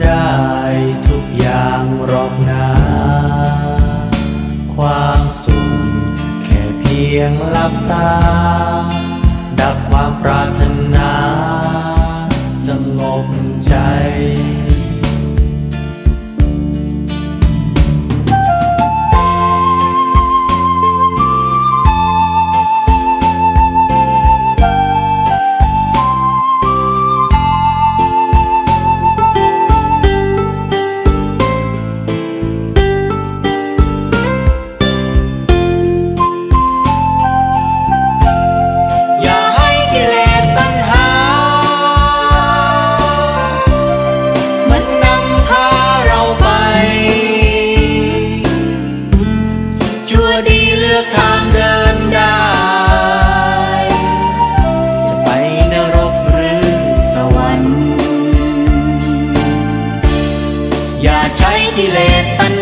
ได้ทุกอย่างหรอกนะความสุขแค่เพียงหลับตาดับความปรารถนาสงบใจอย่าใช้กิเลสตัณหา